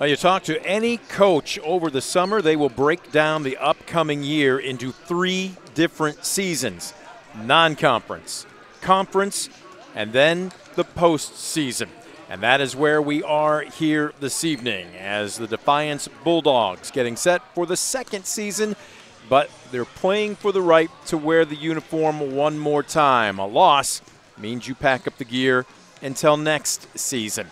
You talk to any coach over the summer, they will break down the upcoming year into 3 different seasons: non-conference, conference, and then the postseason. And that is where we are here this evening, as the Defiance Bulldogs getting set for the 2nd season, but they're playing for the right to wear the uniform one more time. A loss means you pack up the gear until next season.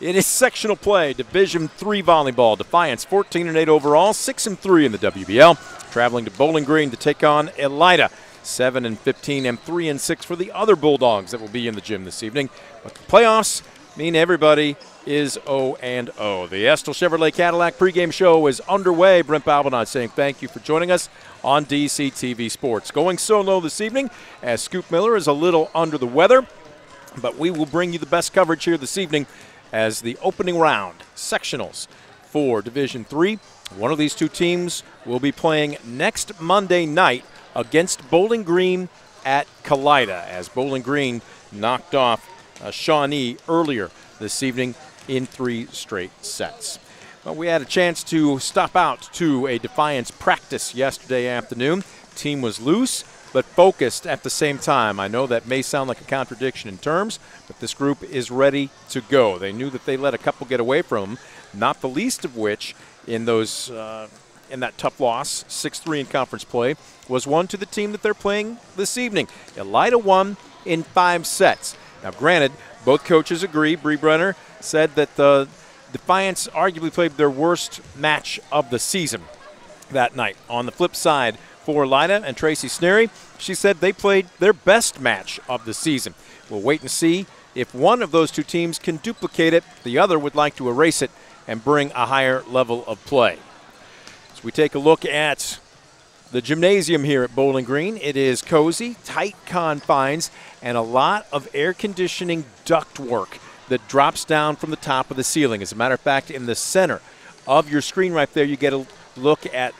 It is sectional play, Division III volleyball. Defiance 14-8 overall, 6-3 in the WBL. Traveling to Bowling Green to take on Elida. 7-15 and 3-6 for the other Bulldogs that will be in the gym this evening. But the playoffs mean everybody is 0-0. The Estill Chevrolet Cadillac pregame show is underway. Brent Balbinot saying thank you for joining us on DCTV Sports. Going solo this evening as Scoop Miller is a little under the weather, but we will bring you the best coverage here this evening as the opening round sectionals for Division III. One of these two teams will be playing next Monday night against Bowling Green at Kalida, as Bowling Green knocked off Shawnee earlier this evening in 3 straight sets. Well, we had a chance to stop out to a Defiance practice yesterday afternoon. Team was loose but focused at the same time. I know that may sound like a contradiction in terms, but this group is ready to go. They knew that they let a couple get away from them, not the least of which in those and that tough loss, 6-3 in conference play, was won to the team that they're playing this evening. Elida won in 5 sets. Now, granted, both coaches agree. Bree Brenner said that the Defiance arguably played their worst match of the season that night. On the flip side for Elida and Tracy Sneary, she said they played their best match of the season. We'll wait and see if one of those two teams can duplicate it. The other would like to erase it and bring a higher level of play. We take a look at the gymnasium here at Bowling Green. It is cozy, tight confines, and a lot of air conditioning ductwork that drops down from the top of the ceiling. As a matter of fact, in the center of your screen right there, you get a look at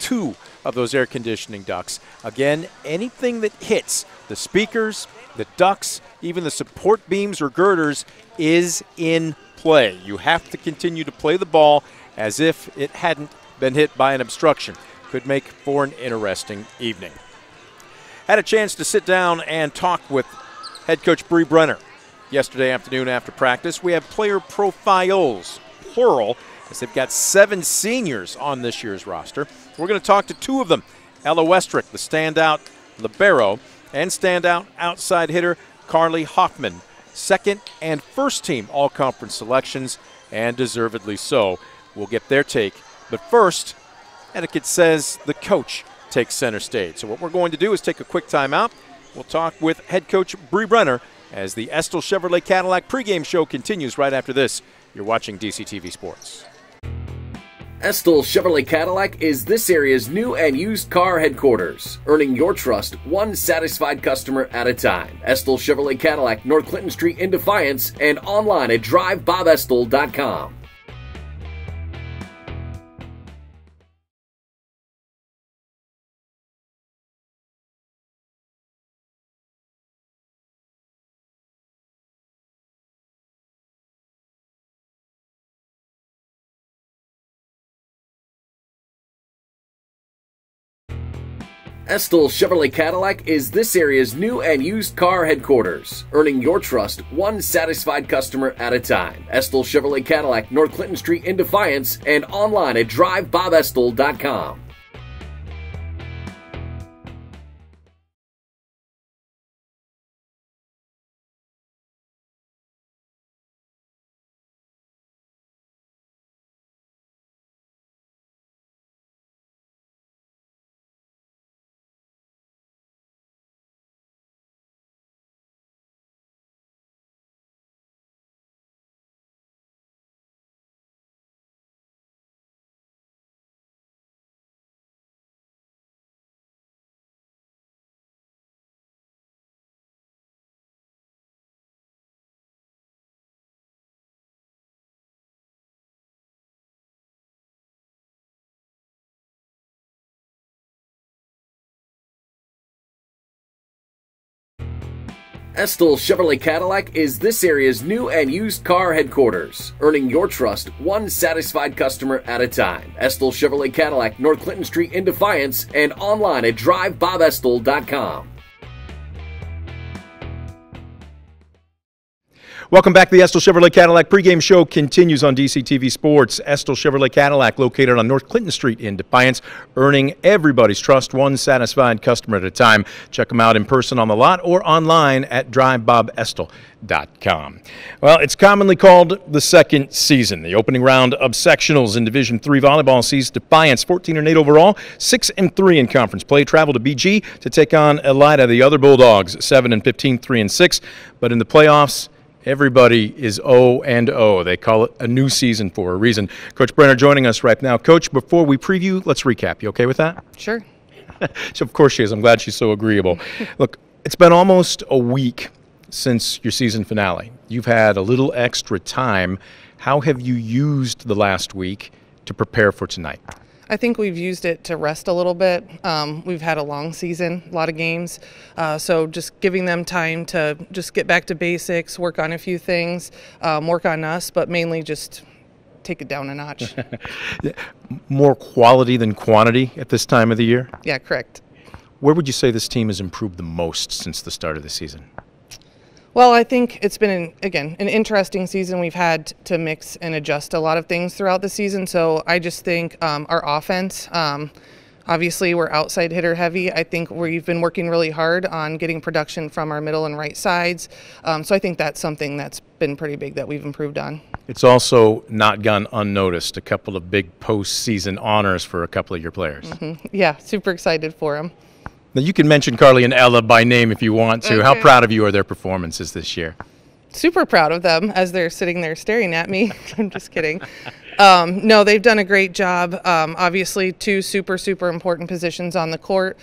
2 of those air conditioning ducts. Again, anything that hits the speakers, the ducts, even the support beams or girders is in play. You have to continue to play the ball as if it hadn't been hit by an obstruction. Could make for an interesting evening. Had a chance to sit down and talk with head coach Bree Brenner yesterday afternoon after practice. We have player profiles, plural, as they've got 7 seniors on this year's roster. We're going to talk to 2 of them. Ella Westrick, the standout libero, and standout outside hitter Carly Hoffman, 2nd and 1st team all-conference selections, and deservedly so. We'll get their take. But first, etiquette says the coach takes center stage. So what we're going to do is take a quick timeout. We'll talk with head coach Bree Brenner as the Estill Chevrolet Cadillac pregame show continues right after this. You're watching DCTV Sports. Estill Chevrolet Cadillac is this area's new and used car headquarters, earning your trust one satisfied customer at a time. Estill Chevrolet Cadillac, North Clinton Street in Defiance, and online at drivebobestill.com. Estill Chevrolet Cadillac is this area's new and used car headquarters, earning your trust one satisfied customer at a time. Estill Chevrolet Cadillac, North Clinton Street in Defiance, and online at drivebobestill.com. Estill Chevrolet Cadillac is this area's new and used car headquarters, earning your trust one satisfied customer at a time. Estill Chevrolet Cadillac, North Clinton Street in Defiance, and online at drivebobestill.com. Welcome back. The Estill Chevrolet Cadillac pregame show continues on DCTV Sports. Estill Chevrolet Cadillac, located on North Clinton Street in Defiance, earning everybody's trust, one satisfied customer at a time. Check them out in person on the lot or online at drivebobestill.com. Well, it's commonly called the second season. The opening round of sectionals in Division III volleyball sees Defiance 14-8 overall, 6-3 in conference play. Travel to BG to take on Elida, the other Bulldogs, 7-15, 3-6. But in the playoffs, everybody is 0-0. They call it a new season for a reason. Coach Brenner joining us right now. Coach, before we preview, let's recap. You okay with that? Sure. So of course she is. I'm glad she's so agreeable. Look, it's been almost a week since your season finale. You've had a little extra time. How have you used the last week to prepare for tonight? I think we've used it to rest a little bit. We've had a long season, a lot of games, so just giving them time to just get back to basics, work on a few things, work on us, but mainly just take it down a notch. More quality than quantity at this time of the year? Yeah, correct. Where would you say this team has improved the most since the start of the season? Well, I think it's been, an interesting season. We've had to mix and adjust a lot of things throughout the season. So I just think our offense, obviously we're outside hitter heavy. I think we've been working really hard on getting production from our middle and right sides. So I think that's something that's been pretty big that we've improved on. It's also not gone unnoticed, a couple of big postseason honors for a couple of your players. Mm-hmm. Yeah, super excited for them. Now, you can mention Carly and Ella by name if you want to. Okay. How proud of you are their performances this year? Super proud of them as they're sitting there staring at me. I'm just kidding. No, they've done a great job. Obviously, two super important positions on the court.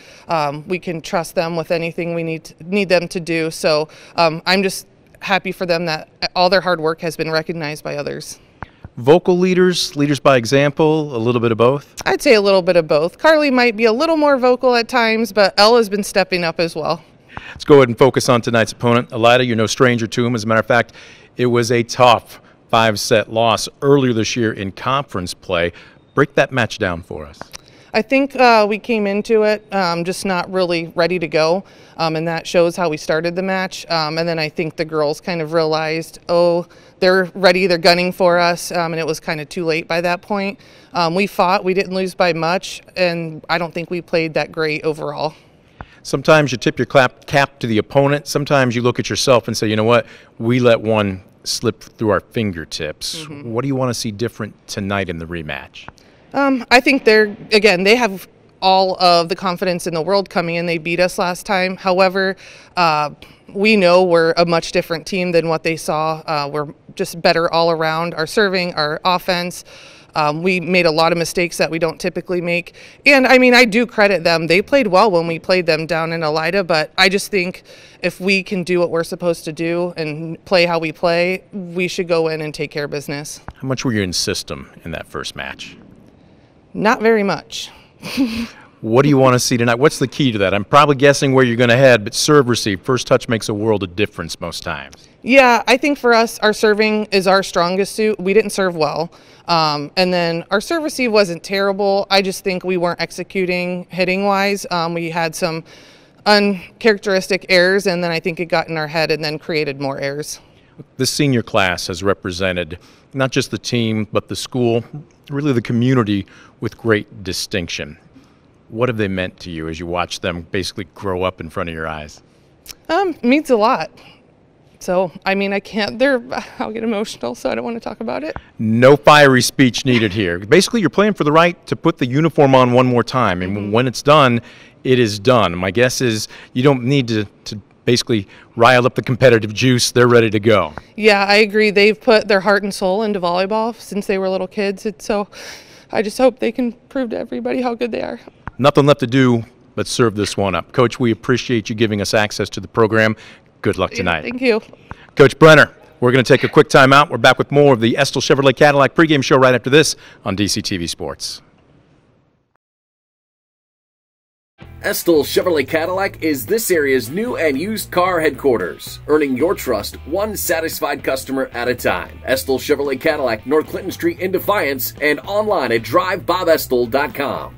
We can trust them with anything we need them to do. So I'm just happy for them that all their hard work has been recognized by others. Vocal leaders, leaders by example, a little bit of both? I'd say a little bit of both. Carly might be a little more vocal at times, but Ella's been stepping up as well. Let's go ahead and focus on tonight's opponent. Elida, you're no stranger to him. As a matter of fact, it was a tough five-set loss earlier this year in conference play. Break that match down for us. I think we came into it just not really ready to go, and that shows how we started the match. And then I think the girls kind of realized, oh, they're ready, they're gunning for us, and it was kind of too late by that point. We fought, we didn't lose by much, and I don't think we played that great overall. Sometimes you tip your cap to the opponent. Sometimes you look at yourself and say, you know what, we let one slip through our fingertips. Mm-hmm. What do you want to see different tonight in the rematch? I think they have all of the confidence in the world coming in. They beat us last time. However, we know we're a much different team than what they saw. We're just better all around, our serving, our offense. We made a lot of mistakes that we don't typically make. And I mean, I do credit them. They played well when we played them down in Elida, but I just think if we can do what we're supposed to do and play how we play, we should go in and take care of business. How much were you in system in that first match? Not very much. What do you want to see tonight? What's the key to that? I'm probably guessing where you're going to head, but serve, receive, first touch makes a world of difference most times. Yeah, I think for us, our serving is our strongest suit. We didn't serve well. And then our serve receive wasn't terrible. I just think we weren't executing hitting-wise. We had some uncharacteristic errors, and then I think it got in our head and then created more errors. This senior class has represented not just the team, but the school, really the community, with great distinction. What have they meant to you as you watch them basically grow up in front of your eyes? Means a lot. So, I mean, I'll get emotional, so I don't want to talk about it. No fiery speech needed here. Basically, you're playing for the right to put the uniform on one more time, and when it's done, it is done. My guess is you don't need to basically rile up the competitive juice. They're ready to go. Yeah, I agree. They've put their heart and soul into volleyball since they were little kids. And so I just hope they can prove to everybody how good they are. Nothing left to do but serve this one up. Coach, we appreciate you giving us access to the program. Good luck tonight. Yeah, thank you. Coach Brenner, we're going to take a quick time out. We're back with more of the Estill Chevrolet Cadillac pregame show right after this on DCTV Sports. Estill Chevrolet Cadillac is this area's new and used car headquarters, earning your trust one satisfied customer at a time. Estill Chevrolet Cadillac, North Clinton Street in Defiance, and online at drivebobestill.com.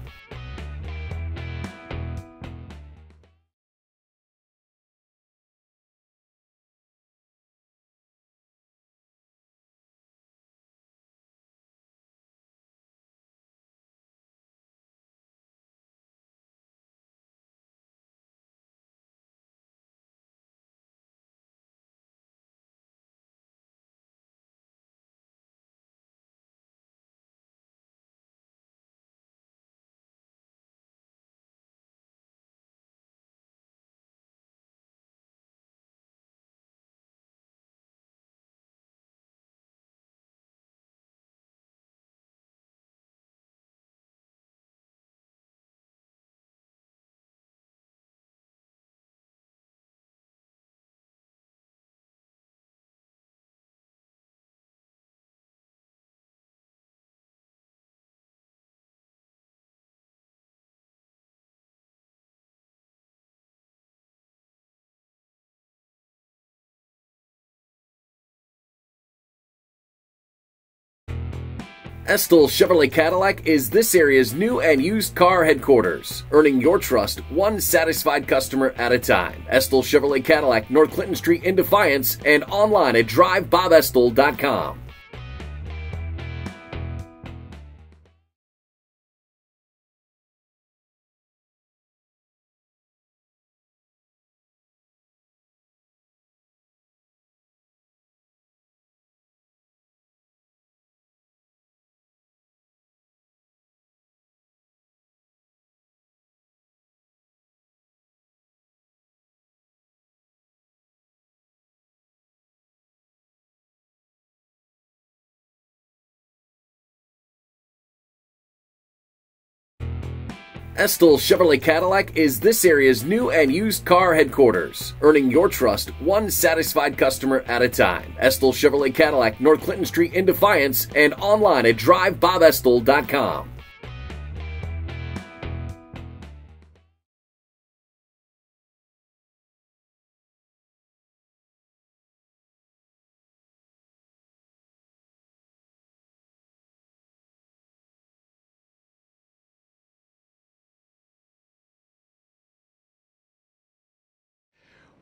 Estill Chevrolet Cadillac is this area's new and used car headquarters, earning your trust one satisfied customer at a time. Estill Chevrolet Cadillac, North Clinton Street in Defiance, and online at drivebobestill.com. Estill Chevrolet Cadillac is this area's new and used car headquarters, earning your trust one satisfied customer at a time. Estill Chevrolet Cadillac, North Clinton Street in Defiance, and online at drivebobestill.com.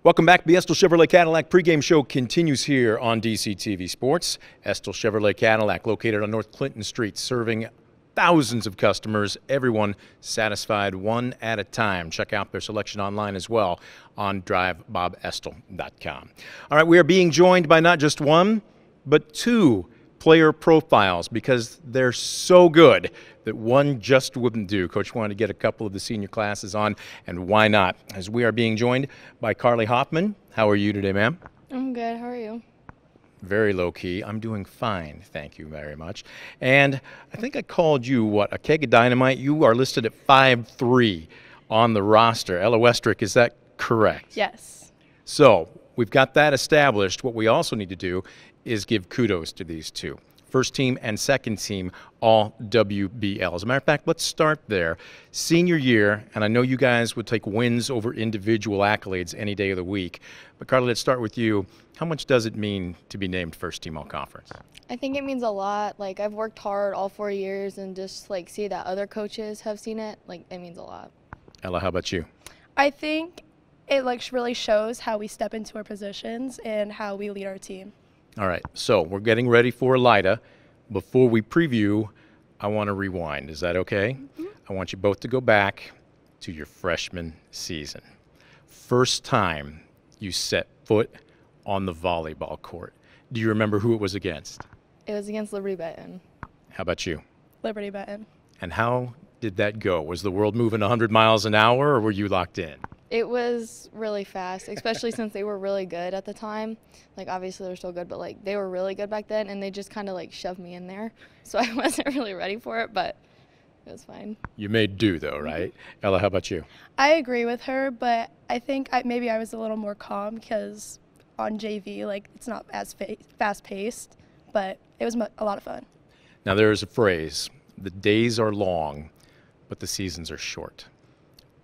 Welcome back. The Estill Chevrolet Cadillac pregame show continues here on DCTV Sports. Estill Chevrolet Cadillac, located on North Clinton Street, serving thousands of customers, everyone satisfied one at a time. Check out their selection online as well on drivebobestill.com. All right, we are being joined by not just one, but two player profiles, because they're so good that one just wouldn't do. Coach wanted to get a couple of the senior classes on, and why not? As we are being joined by Carly Hoffman. How are you today, ma'am? I'm good. How are you? Very low-key. I'm doing fine. Thank you very much. And I think I called you, what, a keg of dynamite? You are listed at 5'3" on the roster. Ella Westrick, is that correct? Yes. So we've got that established. What we also need to do is give kudos to these two. First team and second team, all WBL. As a matter of fact, let's start there. Senior year, and I know you guys would take wins over individual accolades any day of the week, but Carly, let's start with you. How much does it mean to be named first team all-conference? I think it means a lot. Like, I've worked hard all 4 years, and just like see that other coaches have seen it, like, it means a lot. Ella, how about you? I think it like really shows how we step into our positions and how we lead our team. All right, so we're getting ready for Elida. Before we preview, I want to rewind. Is that okay? Mm-hmm. I want you both to go back to your freshman season. First time you set foot on the volleyball court. Do you remember who it was against? It was against Liberty Benton. How about you? Liberty Benton. And how did that go? Was the world moving 100 miles an hour, or were you locked in? It was really fast, especially since they were really good at the time. Like, obviously they're still good, but like they were really good back then, and they just kind of like shoved me in there. So I wasn't really ready for it, but it was fine. You made do though, right? Mm-hmm. Ella, how about you? I agree with her, but I think maybe I was a little more calm because on JV, like, it's not as fast-paced, but it was a lot of fun. Now, there is a phrase, the days are long, but the seasons are short.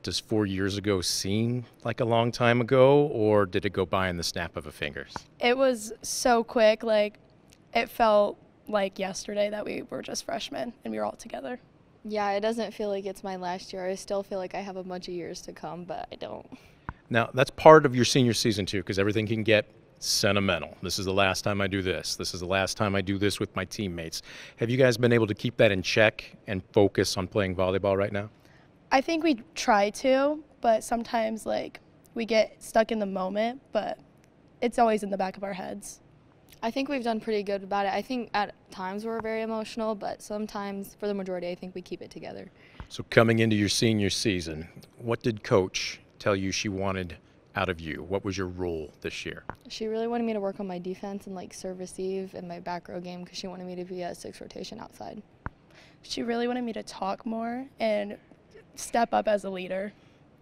does 4 years ago seem like a long time ago, or did it go by in the snap of a fingers? It was so quick. Like, it felt like yesterday that we were just freshmen and we were all together. Yeah, it doesn't feel like it's my last year. I still feel like I have a bunch of years to come, but I don't. Now, that's part of your senior season too, because everything can get sentimental. This is the last time I do this. This is the last time I do this with my teammates. Have you guys been able to keep that in check and focus on playing volleyball right now? I think we try to, but sometimes like we get stuck in the moment, but it's always in the back of our heads. I think we've done pretty good about it. I think at times we're very emotional, but sometimes for the majority, I think we keep it together. So coming into your senior season, what did Coach tell you she wanted out of you? What was your role this year? She really wanted me to work on my defense and like serve receive and my back row game, because she wanted me to be a 6 rotation outside. She really wanted me to talk more and step up as a leader.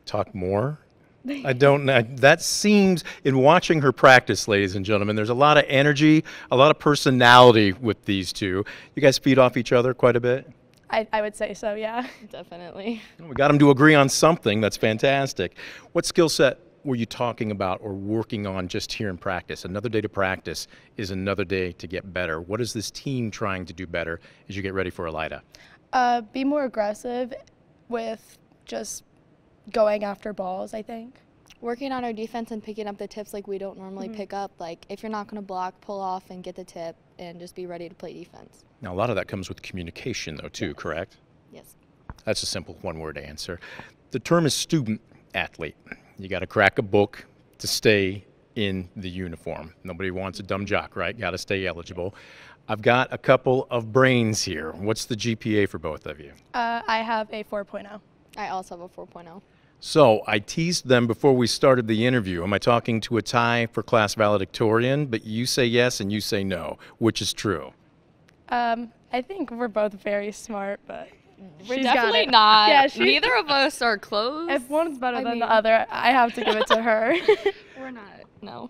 Talk more? I don't know. That seems, in watching her practice, ladies and gentlemen, there's a lot of energy, a lot of personality with these two. You guys feed off each other quite a bit? I would say so, yeah. Definitely. We got them to agree on something. That's fantastic. What skill set were you talking about or working on just here in practice? Another day to practice is another day to get better. What is this team trying to do better as you get ready for Elida? Be more aggressive with just going after balls, I think. Working on our defense and picking up the tips like we don't normally pick up. Like, if you're not going to block, pull off and get the tip and just be ready to play defense. Now, a lot of that comes with communication, though, too, correct? Yes. That's a simple one-word answer. The term is student athlete. You got to crack a book to stay in the uniform. Nobody wants a dumb jock, right? Got to stay eligible. I've got a couple of brains here. What's the GPA for both of you? I have a 4.0. I also have a 4.0. So I teased them before we started the interview. Am I talking to a tie for class valedictorian? But you say yes and you say no, which is true. I think we're both very smart, but we're definitely not. Yeah, neither of us are close. If one's better than the other, I have to give it to her. We're not. No.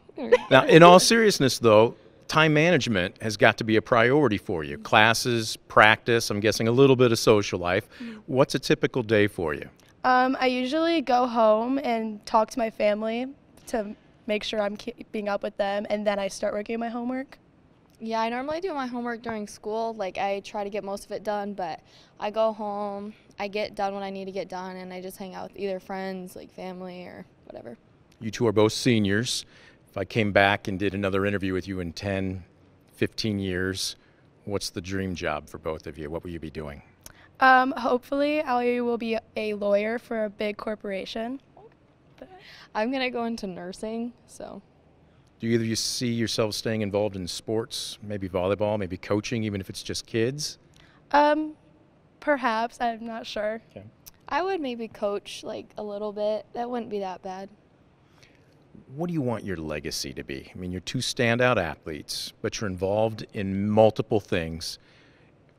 Now, in all seriousness, though, time management has got to be a priority for you. Classes, practice, I'm guessing a little bit of social life. What's a typical day for you? I usually go home and talk to my family to make sure I'm keeping up with them, and then I start working my homework. Yeah, I normally do my homework during school. Like, I try to get most of it done, but I go home, I get done when I need to get done, and I just hang out with either friends, like family, or whatever. You two are both seniors. If I came back and did another interview with you in 10, 15 years, what's the dream job for both of you? What will you be doing? Hopefully, I will be a lawyer for a big corporation. I'm going to go into nursing, so. Do either of you see yourselves staying involved in sports, maybe volleyball, maybe coaching, even if it's just kids? Perhaps. I'm not sure. Okay. I would maybe coach, like, a little bit. That wouldn't be that bad. What do you want your legacy to be? I mean, you're two standout athletes, but you're involved in multiple things.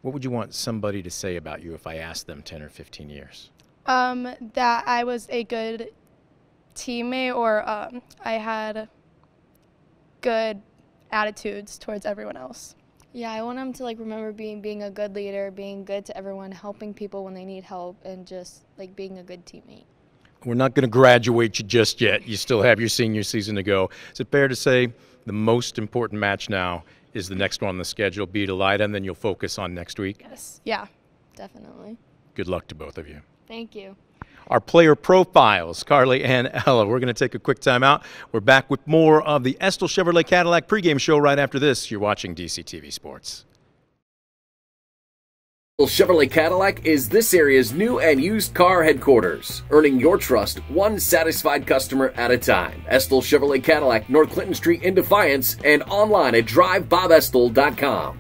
What would you want somebody to say about you if I asked them 10 or 15 years? That I was a good teammate, or I had good attitudes towards everyone else. Yeah, I want them to like remember being a good leader, being good to everyone, helping people when they need help, and just like being a good teammate. We're not going to graduate you just yet. You still have your senior season to go. Is it fair to say the most important match now is the next one on the schedule, beat Elida, and then you'll focus on next week? Yes. Yeah, definitely. Good luck to both of you. Thank you. Our player profiles, Carly and Ella. We're going to take a quick time out. We're back with more of the Estill Chevrolet Cadillac pregame show right after this. You're watching DCTV Sports. Chevrolet Cadillac is this area's new and used car headquarters, earning your trust one satisfied customer at a time. Estill Chevrolet Cadillac, North Clinton Street in Defiance, and online at drivebobestill.com.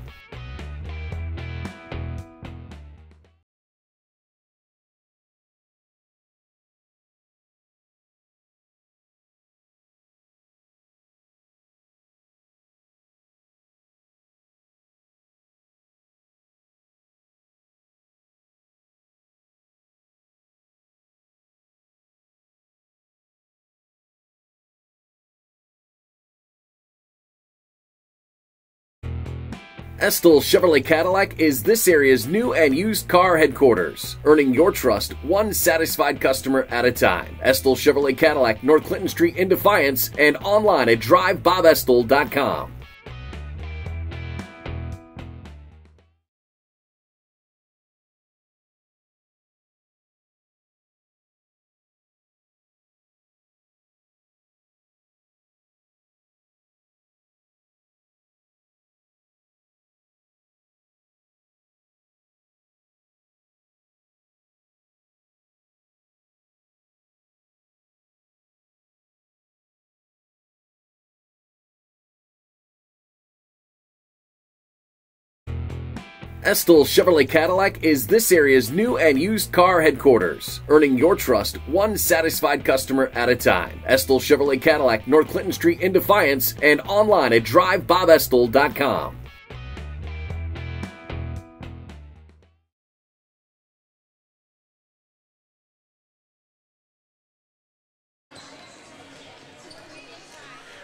Estill Chevrolet Cadillac is this area's new and used car headquarters, earning your trust one satisfied customer at a time. Estill Chevrolet Cadillac, North Clinton Street in Defiance, and online at drivebobestill.com. Estill Chevrolet Cadillac is this area's new and used car headquarters, earning your trust one satisfied customer at a time. Estill Chevrolet Cadillac, North Clinton Street in Defiance, and online at drivebobestill.com.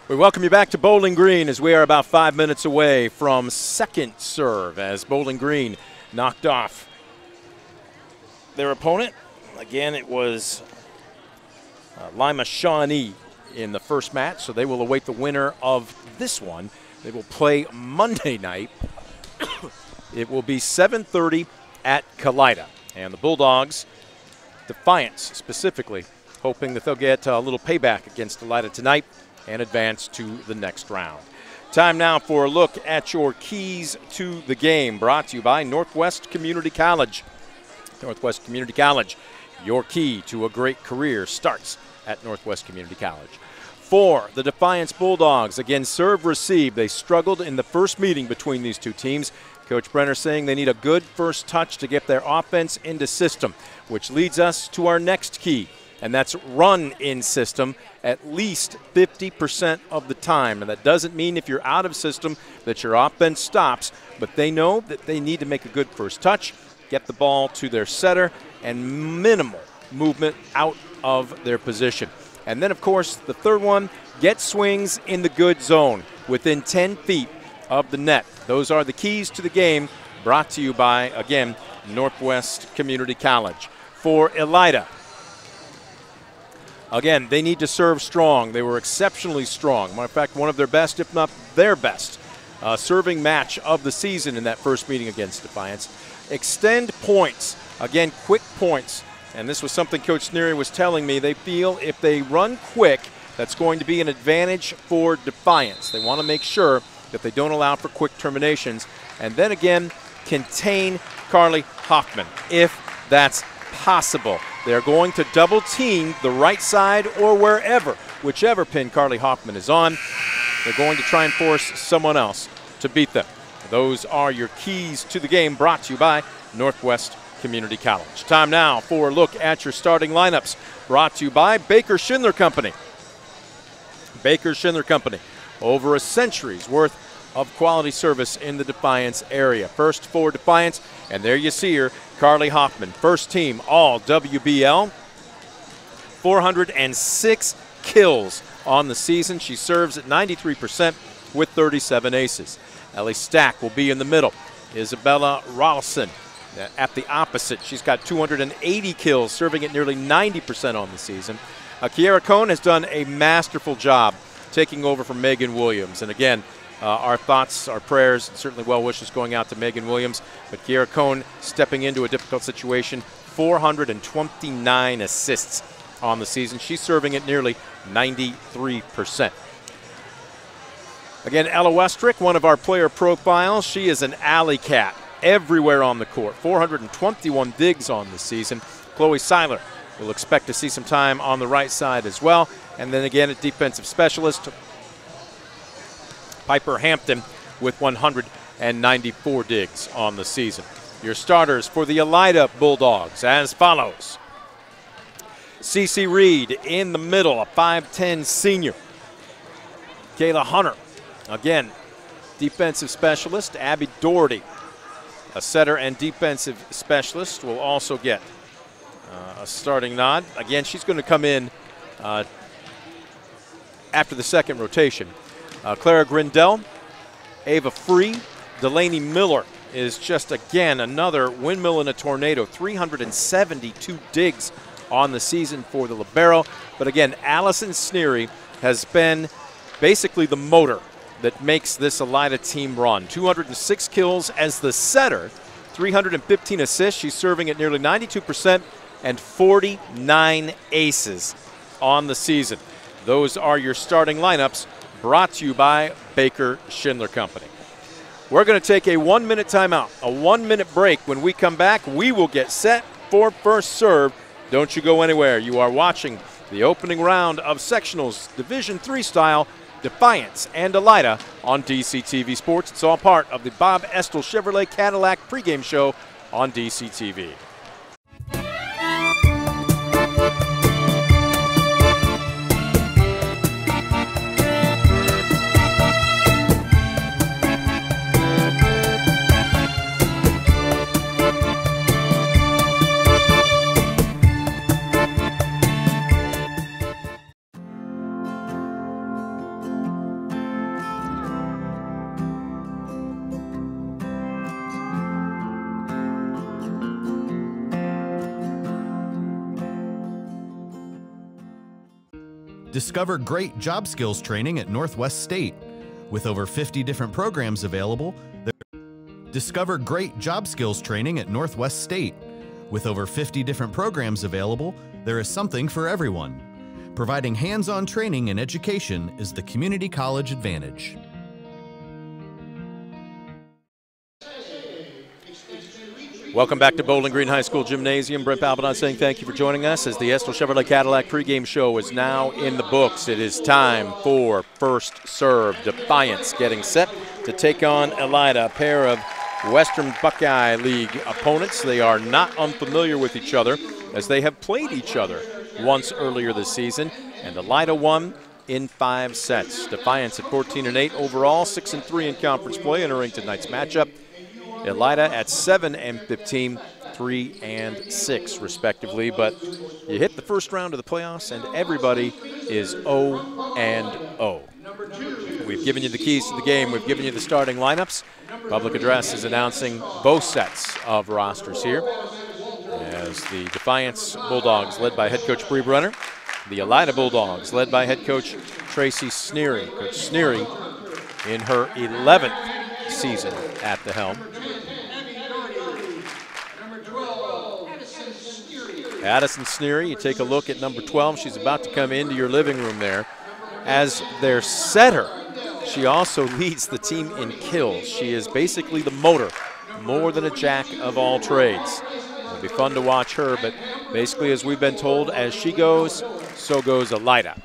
We welcome you back to Bowling Green as we are about 5 minutes away from second serve as Bowling Green knocked off their opponent. Again, it was Lima Shawnee in the first match, so they will await the winner of this one. They will play Monday night. It will be 7:30 at Kalida. And the Bulldogs, Defiance specifically, hoping that they'll get a little payback against Kalida tonight and advance to the next round. Time now for a look at your keys to the game, brought to you by Northwest Community College. Northwest Community College, your key to a great career starts at Northwest Community College. For the Defiance Bulldogs, again, serve, receive. They struggled in the first meeting between these two teams. Coach Brenner saying they need a good first touch to get their offense into system, which leads us to our next key, and that's run in system at least 50% of the time. And that doesn't mean if you're out of system that your offense stops, but they know that they need to make a good first touch, get the ball to their setter, and minimal movement out of their position. And then, of course, the third one, get swings in the good zone within 10 feet of the net. Those are the keys to the game, brought to you by, again, Northwest Community College. For Elida, again, they need to serve strong. They were exceptionally strong. Matter of fact, one of their best, if not their best, serving match of the season in that first meeting against Defiance. Extend points. Again, quick points. And this was something Coach Sneary was telling me. They feel if they run quick, that's going to be an advantage for Defiance. They want to make sure that they don't allow for quick terminations. And then again, contain Carly Hoffman, if that's possible. They're going to double team the right side or wherever, whichever pin Carly Hoffman is on. They're going to try and force someone else to beat them. Those are your keys to the game, brought to you by Northwest Community College. Time now for a look at your starting lineups, brought to you by Baker Schindler Company. Baker Schindler Company, over a century's worth of quality service in the Defiance area. First for Defiance, and there you see her, Carly Hoffman, first team all WBL, 406 kills on the season. She serves at 93% with 37 aces. Ella Stack will be in the middle. Isabella Rollison at the opposite. She's got 280 kills, serving at nearly 90% on the season. Kiera Cohn has done a masterful job taking over from Megan Williams. And again, our thoughts, our prayers, and certainly well wishes going out to Megan Williams. But Kiera Cohn stepping into a difficult situation, 429 assists on the season. She's serving at nearly 93%. Again, Ella Westrick, one of our player profiles. She is an alley cat everywhere on the court, 421 digs on the season. Chloe Seiler, we'll expect to see some time on the right side as well. And then again, a defensive specialist, Piper Hampton, with 194 digs on the season. Your starters for the Elida Bulldogs as follows. CeCe Reed in the middle, a 5'10 senior. Kayla Hunter, again, defensive specialist. Abby Doherty, a setter and defensive specialist, will also get a starting nod. Again, she's going to come in after the second rotation. Clara Grindel, Ava Free, Delaney Miller is just, again, another windmill in a tornado. 372 digs on the season for the libero. But again, Allison Sneary has been basically the motor that makes this Elida team run. 206 kills as the setter, 315 assists. She's serving at nearly 92% and 49 aces on the season. Those are your starting lineups, brought to you by Baker Schindler Company. We're going to take a 1-minute timeout, a 1-minute break. When we come back, we will get set for first serve. Don't you go anywhere. You are watching the opening round of sectionals, Division III style, Defiance and Elida on DCTV Sports. It's all part of the Bob Estill Chevrolet Cadillac pregame show on DCTV. Discover great job skills training at Northwest State. With over 50 different programs available, there is something for everyone. Providing hands-on training and education is the community college advantage. Welcome back to Bowling Green High School Gymnasium. Brent Palpatine saying thank you for joining us as the Estill Chevrolet Cadillac pregame show is now in the books. It is time for first serve. Defiance getting set to take on Elida, a pair of Western Buckeye League opponents. They are not unfamiliar with each other as they have played each other once earlier this season, and Elida won in 5 sets. Defiance at 14-8 overall, 6-3 in conference play entering tonight's matchup. Elida at 7-15, 3-6 respectively, but you hit the first round of the playoffs and everybody is 0-0. We've given you the keys to the game. We've given you the starting lineups. Public Address is announcing both sets of rosters here as the Defiance Bulldogs led by head coach Bree Brenner, the Elida Bulldogs led by head coach Tracy Sneary. Coach Sneary in her 11th season at the helm. Addison Sneary, you take a look at number 12. She's about to come into your living room there. As their setter, she also leads the team in kills. She is basically the motor, more than a jack of all trades. It'll be fun to watch her, but basically, as we've been told, as she goes, so goes Elida.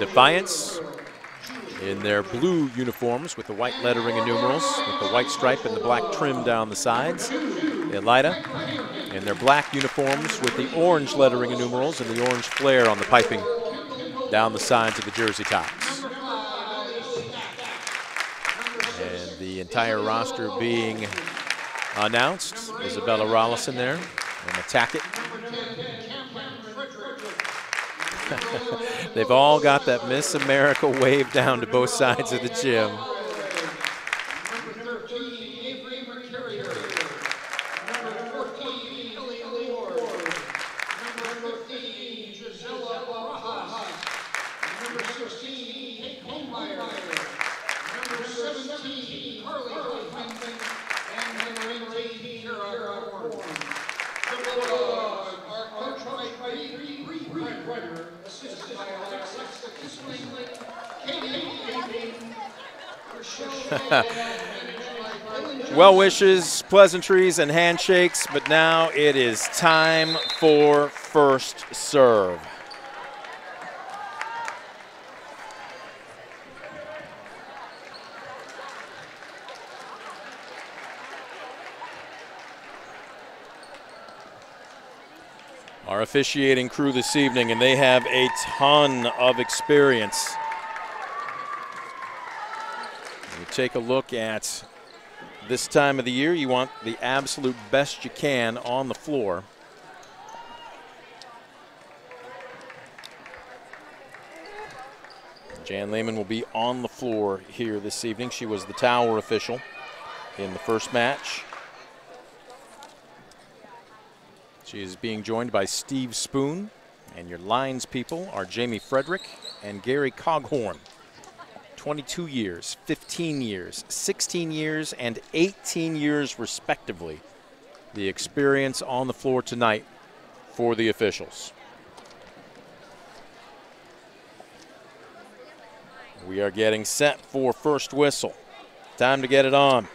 Defiance in their blue uniforms with the white lettering and numerals, with the white stripe and the black trim down the sides. Elida in their black uniforms with the orange lettering and numerals and the orange flare on the piping down the sides of the jersey tops. And the entire roster being announced. Isabella Rollison there, Emma Tackett. They've all got that Miss America wave down to both sides of the gym. Number 13, Avery McCarrick. Number 14, Tilly Henderson. Number 15, Gisella Rojas. Number 16, Katie Holmeyer. Number 17, Carly Hoffman. And number 18, Kiera Cohn. The Bulldogs are coached by Bree Brenner, assisted by well wishes, pleasantries, and handshakes, but now it is time for first serve. Our officiating crew this evening, and they have a ton of experience. You take a look at this time of the year, you want the absolute best you can on the floor. Jan Lehman will be on the floor here this evening. She was the tower official in the first match. She is being joined by Steve Spoon, and your lines people are Jamie Frederick and Gary Coghorn. 22 years, 15 years, 16 years, and 18 years respectively. The experience on the floor tonight for the officials. We are getting set for first whistle. Time to get it on.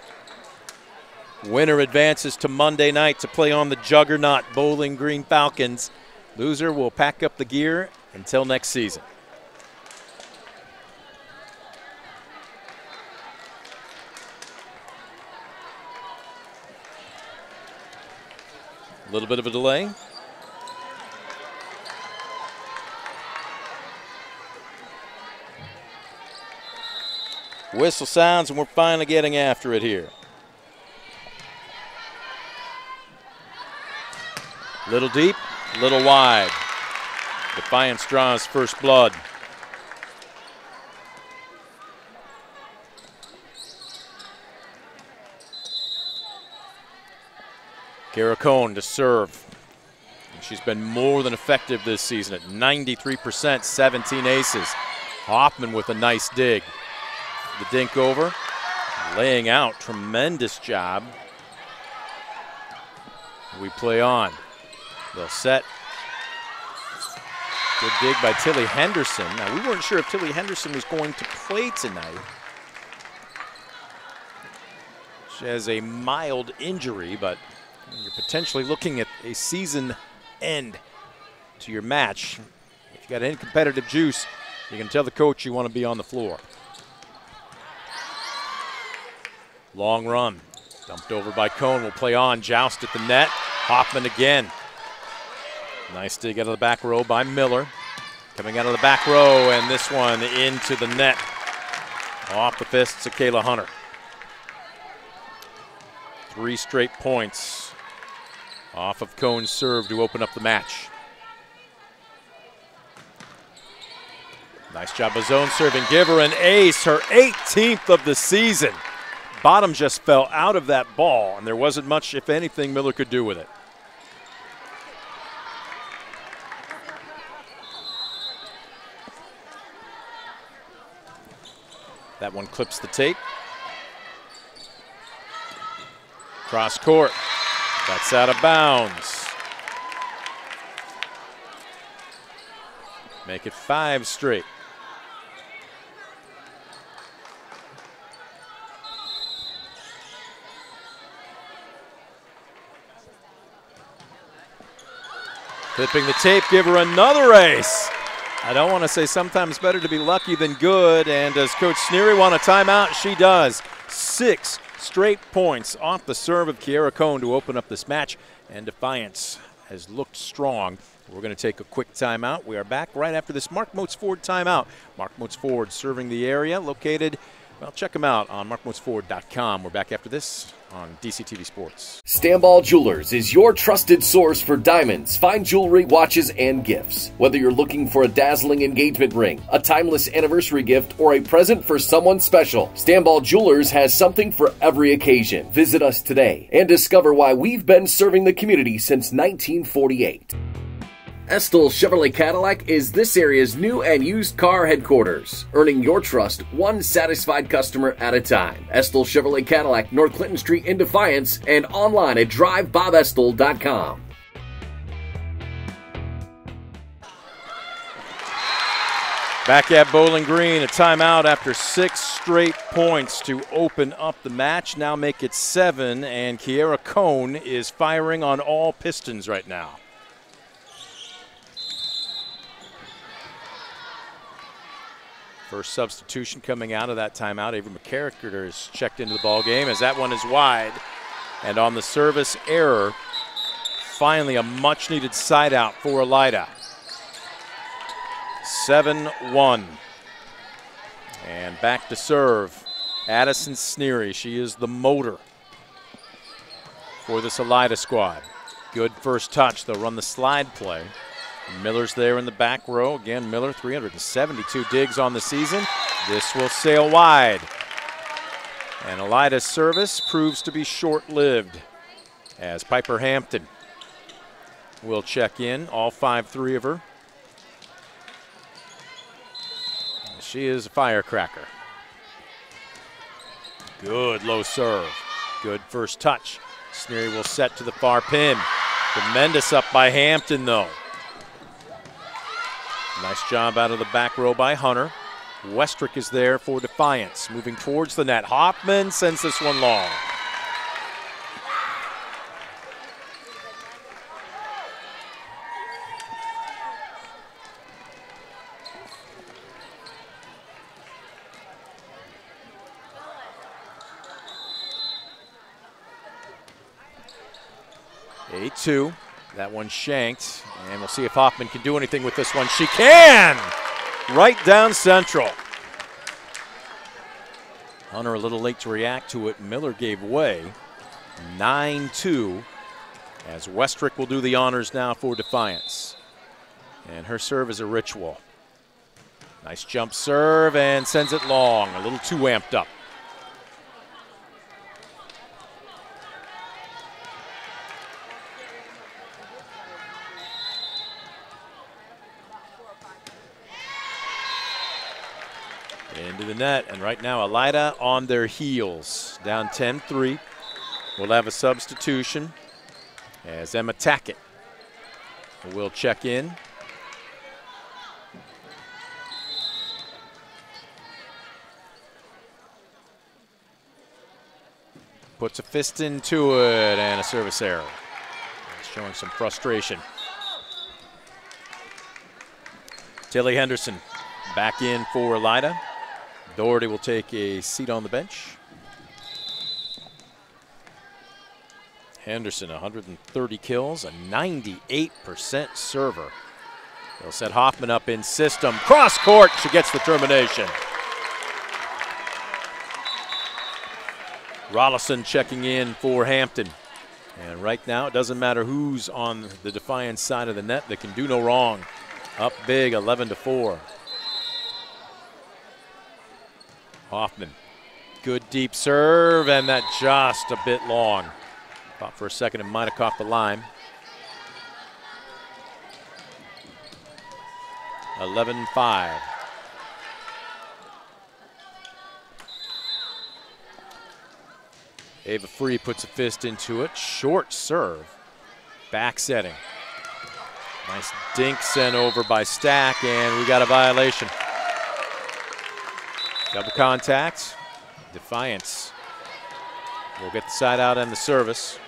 Winner advances to Monday night to play on the juggernaut Bowling Green Falcons. Loser will pack up the gear until next season. A little bit of a delay. Whistle sounds, and we're finally getting after it here. Little deep, little wide. Defiance draws first blood. Kiera Cohn to serve. And she's been more than effective this season at 93%, 17 aces. Hoffman with a nice dig. The dink over, laying out, tremendous job. We play on. They'll set. Good dig by Tilly Henderson. Now, we weren't sure if Tilly Henderson was going to play tonight. She has a mild injury, but you're potentially looking at a season end to your match. If you got any competitive juice, you can tell the coach you want to be on the floor. Long run, dumped over by Cohn, will play on, joust at the net, Hoffman again. Nice dig out of the back row by Miller. Coming out of the back row, and this one into the net. Off the fists of Kayla Hunter. 3 straight points off of Cohn's serve to open up the match. Nice job of zone serving, give her an ace, her 18th of the season. Bottom just fell out of that ball, and there wasn't much, if anything, Miller could do with it. That one clips the tape. Cross court. That's out of bounds. Make it 5 straight. Flipping the tape, give her another ace. I don't want to say sometimes better to be lucky than good, and does Coach Sneary want a timeout? She does. 6 straight points off the serve of Kiera Cohn to open up this match, and Defiance has looked strong. We're going to take a quick timeout. We are back right after this Mark Motz Ford timeout. Mark Motz Ford serving the area, located, well, check them out on markmotzford.com. We're back after this on DCTV Sports. Stambaugh Jewelers is your trusted source for diamonds, fine jewelry, watches, and gifts. Whether you're looking for a dazzling engagement ring, a timeless anniversary gift, or a present for someone special, Stambaugh Jewelers has something for every occasion. Visit us today and discover why we've been serving the community since 1948. Estill Chevrolet Cadillac is this area's new and used car headquarters, earning your trust one satisfied customer at a time. Estill Chevrolet Cadillac, North Clinton Street in Defiance, and online at drivebobestill.com. Back at Bowling Green, a timeout after 6 straight points to open up the match. Now make it 7, and Kiera Cohn is firing on all pistons right now. First substitution coming out of that timeout. Avery McCarrick is checked into the ballgame as that one is wide. And on the service error, finally a much-needed side out for Elida. 7-1. And back to serve. Addison Sneary, she is the motor for this Elida squad. Good first touch. They'll run the slide play. Miller's there in the back row. Again, Miller, 372 digs on the season. This will sail wide. And Elida's service proves to be short-lived as Piper Hampton will check in, all 5'3" of her. She is a firecracker. Good low serve. Good first touch. Sneary will set to the far pin. Tremendous up by Hampton, though. Nice job out of the back row by Hunter. Westrick is there for Defiance. Moving towards the net. Hoffman sends this one long. A2. That one shanked, and we'll see if Hoffman can do anything with this one. She can! Right down central. Hunter a little late to react to it. Miller gave way. 9-2, as Westrick will do the honors now for Defiance. And her serve is a ritual. Nice jump serve and sends it long. A little too amped up. Into the net, and right now Elida on their heels. Down 10-3. We'll have a substitution as Emma Tackett will check in. Puts a fist into it, and a service error. Showing some frustration. Tilly Henderson back in for Elida. Doherty will take a seat on the bench. Henderson, 130 kills, a 98% server. They'll set Hoffman up in system. Cross court, she gets the termination. Rollison checking in for Hampton. And right now, it doesn't matter who's on the Defiance side of the net. They can do no wrong. Up big, 11-4. Hoffman, good deep serve, and that just a bit long. Thought for a second it might have caught the line. 11-5. Ava Free puts a fist into it. Short serve, back setting. Nice dink sent over by Stack, and we got a violation. Double contact. Defiance will get the side out and the service.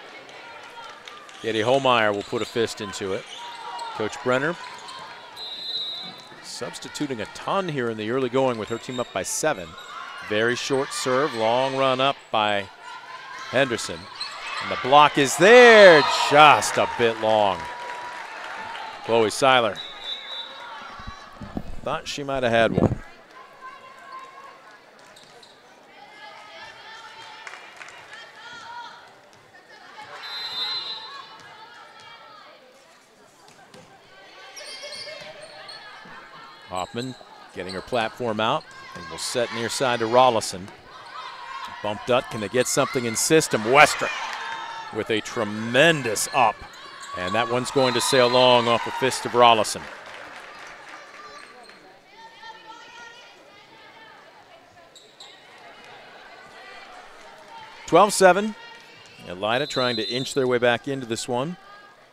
Katie Holmeyer will put a fist into it. Coach Brenner substituting a ton here in the early going with her team up by 7. Very short serve, long run up by Henderson. And the block is there, just a bit long. Chloe Seiler thought she might have had one. Hoffman getting her platform out, and will set near side to Rollison. Bumped up, can they get something in system? Westrick with a tremendous up, and that one's going to sail long off a fist of Rollison. (12-7). Elida trying to inch their way back into this one.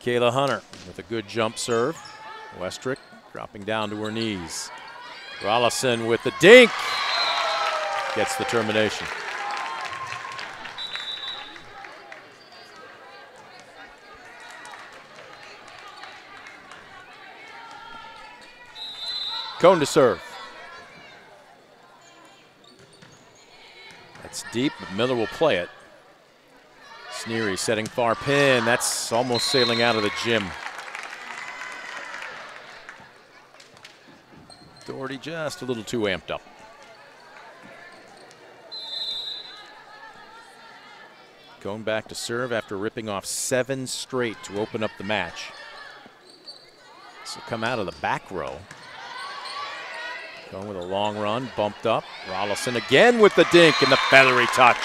Kayla Hunter with a good jump serve. Westrick dropping down to her knees. Rollison with the dink. Gets the termination. Cohn to serve. That's deep, but Miller will play it. Sneary setting far pin. That's almost sailing out of the gym. Doherty just a little too amped up. Going back to serve after ripping off 7 straight to open up the match. So come out of the back row. Going with a long run, bumped up. Rollison again with the dink and the feathery touch.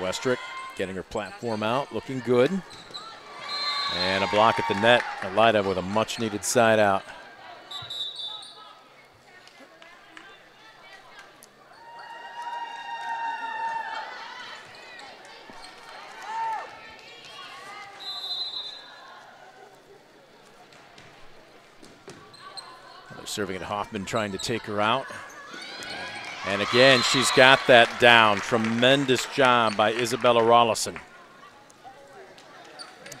Westrick getting her platform out, looking good. And a block at the net. Elida with a much needed side out. They're serving at Hoffman, trying to take her out. And again, she's got that down. Tremendous job by Isabella Rollison.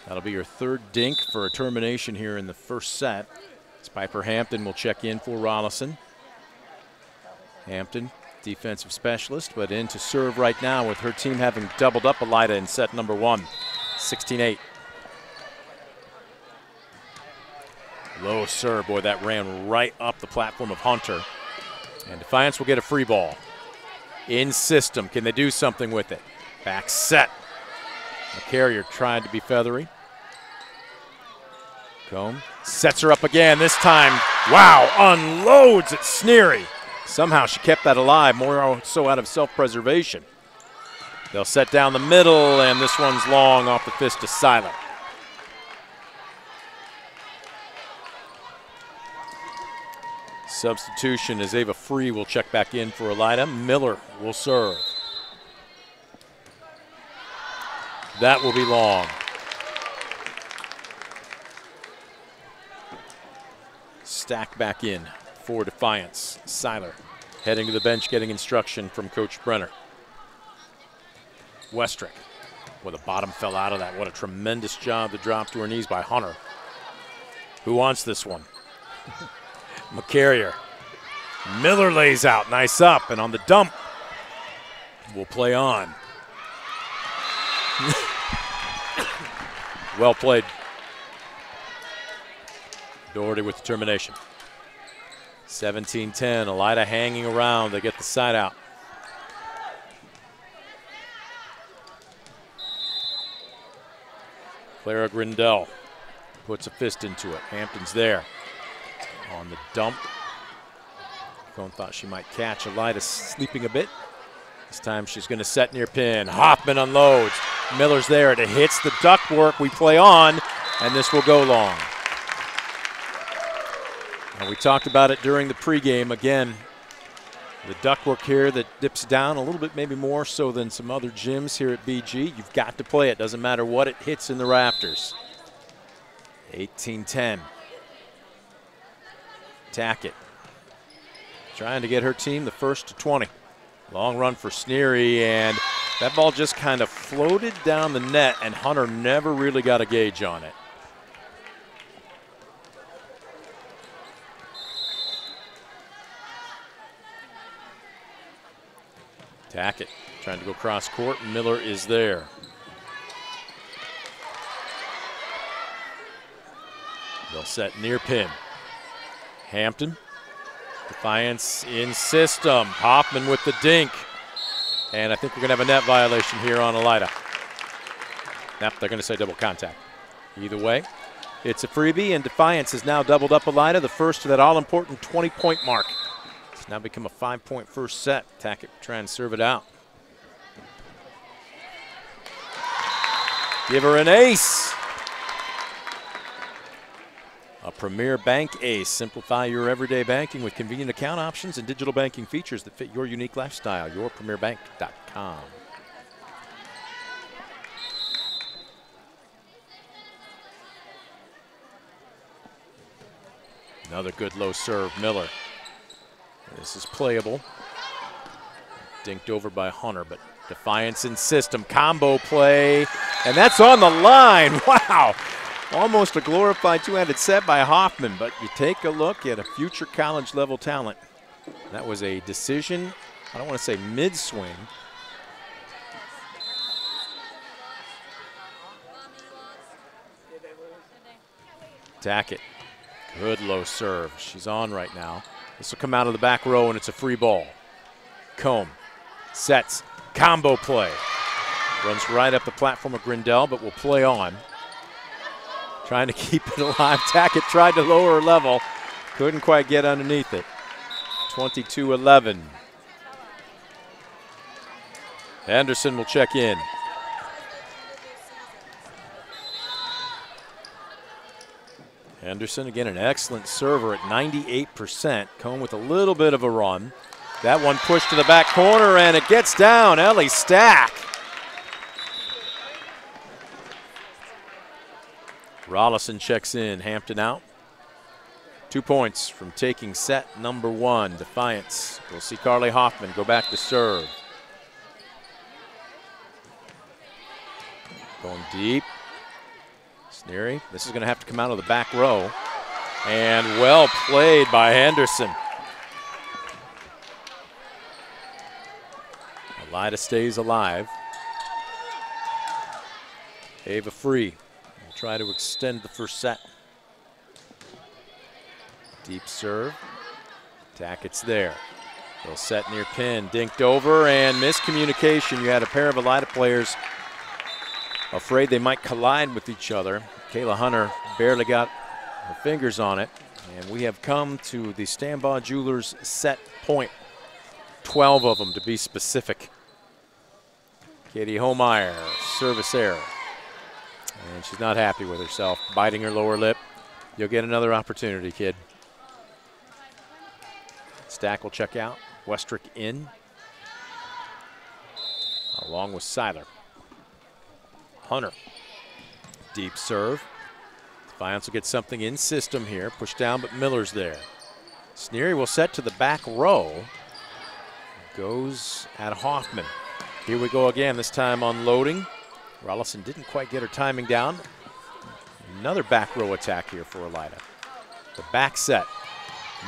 That'll be her third dink for a termination here in the first set. It's Piper Hampton will check in for Rollison. Hampton, defensive specialist, but in to serve right now with her team having doubled up Elida in set number one, 16-8. Low serve, boy, that ran right up the platform of Hunter. And Defiance will get a free ball. In system, can they do something with it? Back set. The carrier tried to be feathery. Cohn sets her up again, this time, wow, unloads at Sneary. Somehow she kept that alive, more so out of self-preservation. They'll set down the middle, and this one's long off the fist to Seiler. Substitution as Ava Free will check back in for Elida. Miller will serve. That will be long. Stack back in for Defiance. Seiler heading to the bench, getting instruction from Coach Brenner. Westrick, well, the bottom fell out of that. What a tremendous job to drop to her knees by Hunter. Who wants this one? McCarrier. Miller lays out, nice up, and on the dump, we'll play on. Well played. Doherty with determination. 17-10, Elida hanging around. They get the side out. Clara Grindel puts a fist into it. Hampton's there. On the dump. Cohn thought she might catch. Elida sleeping a bit. This time she's going to set near pin. Hoffman unloads. Miller's there. It hits the ductwork. We play on, and this will go long. And we talked about it during the pregame. Again, the ductwork here that dips down a little bit, maybe more so than some other gyms here at BG. You've got to play it. Doesn't matter what it hits in the rafters. 18-10. Tackett trying to get her team the first to 20. Long run for Sneary, and that ball just kind of floated down the net, and Hunter never really got a gauge on it. Tackett trying to go cross court. Miller is there. They'll set near pin. Hampton. Defiance in system. Hoffman with the dink. And I think we're going to have a net violation here on Elida. Nope, they're going to say double contact. Either way, it's a freebie, and Defiance has now doubled up Elida, the first to that all-important 20-point mark. It's now become a 5-point first set. Tackett trying to serve it out. Give her an ace. A Premier Bank ace. Simplify your everyday banking with convenient account options and digital banking features that fit your unique lifestyle. YourPremierBank.com. Another good low serve, Miller. This is playable. Dinked over by Hunter, but Defiance in system. Combo play, and that's on the line. Wow. Almost a glorified two-handed set by Hoffman, but you take a look at a future college-level talent. That was a decision, I don't want to say mid-swing. Tackett, good low serve. She's on right now. This will come out of the back row, and it's a free ball. Cohn sets, combo play. Runs right up the platform of Grindel, but will play on. Trying to keep it alive. Tackett tried to lower her level. Couldn't quite get underneath it. 22-11. Henderson will check in. Henderson, again, an excellent server at 98%. Cohn with a little bit of a run. That one pushed to the back corner, and it gets down. Ellie Stack. Rollison checks in. Hampton out. 2 points from taking set number one. Defiance. We'll see Carly Hoffman go back to serve. Going deep. Sneary. This is going to have to come out of the back row. And well played by Henderson. Elida stays alive. Ava Free. Try to extend the first set. Deep serve. Tackett's there. They'll set near pin. Dinked over and miscommunication. You had a pair of Elida players afraid they might collide with each other. Kayla Hunter barely got her fingers on it. And we have come to the Stambaugh Jewelers set point. 12 of them to be specific. Katie Holmeyer, service error. And she's not happy with herself, biting her lower lip. You'll get another opportunity, kid. Stack will check out. Westrick in. Along with Seiler. Hunter. Deep serve. Defiance will get something in system here. Pushed down, but Miller's there. Sneary will set to the back row. Goes at Hoffman. Here we go again, this time unloading. Rollison didn't quite get her timing down. Another back row attack here for Elida. The back set.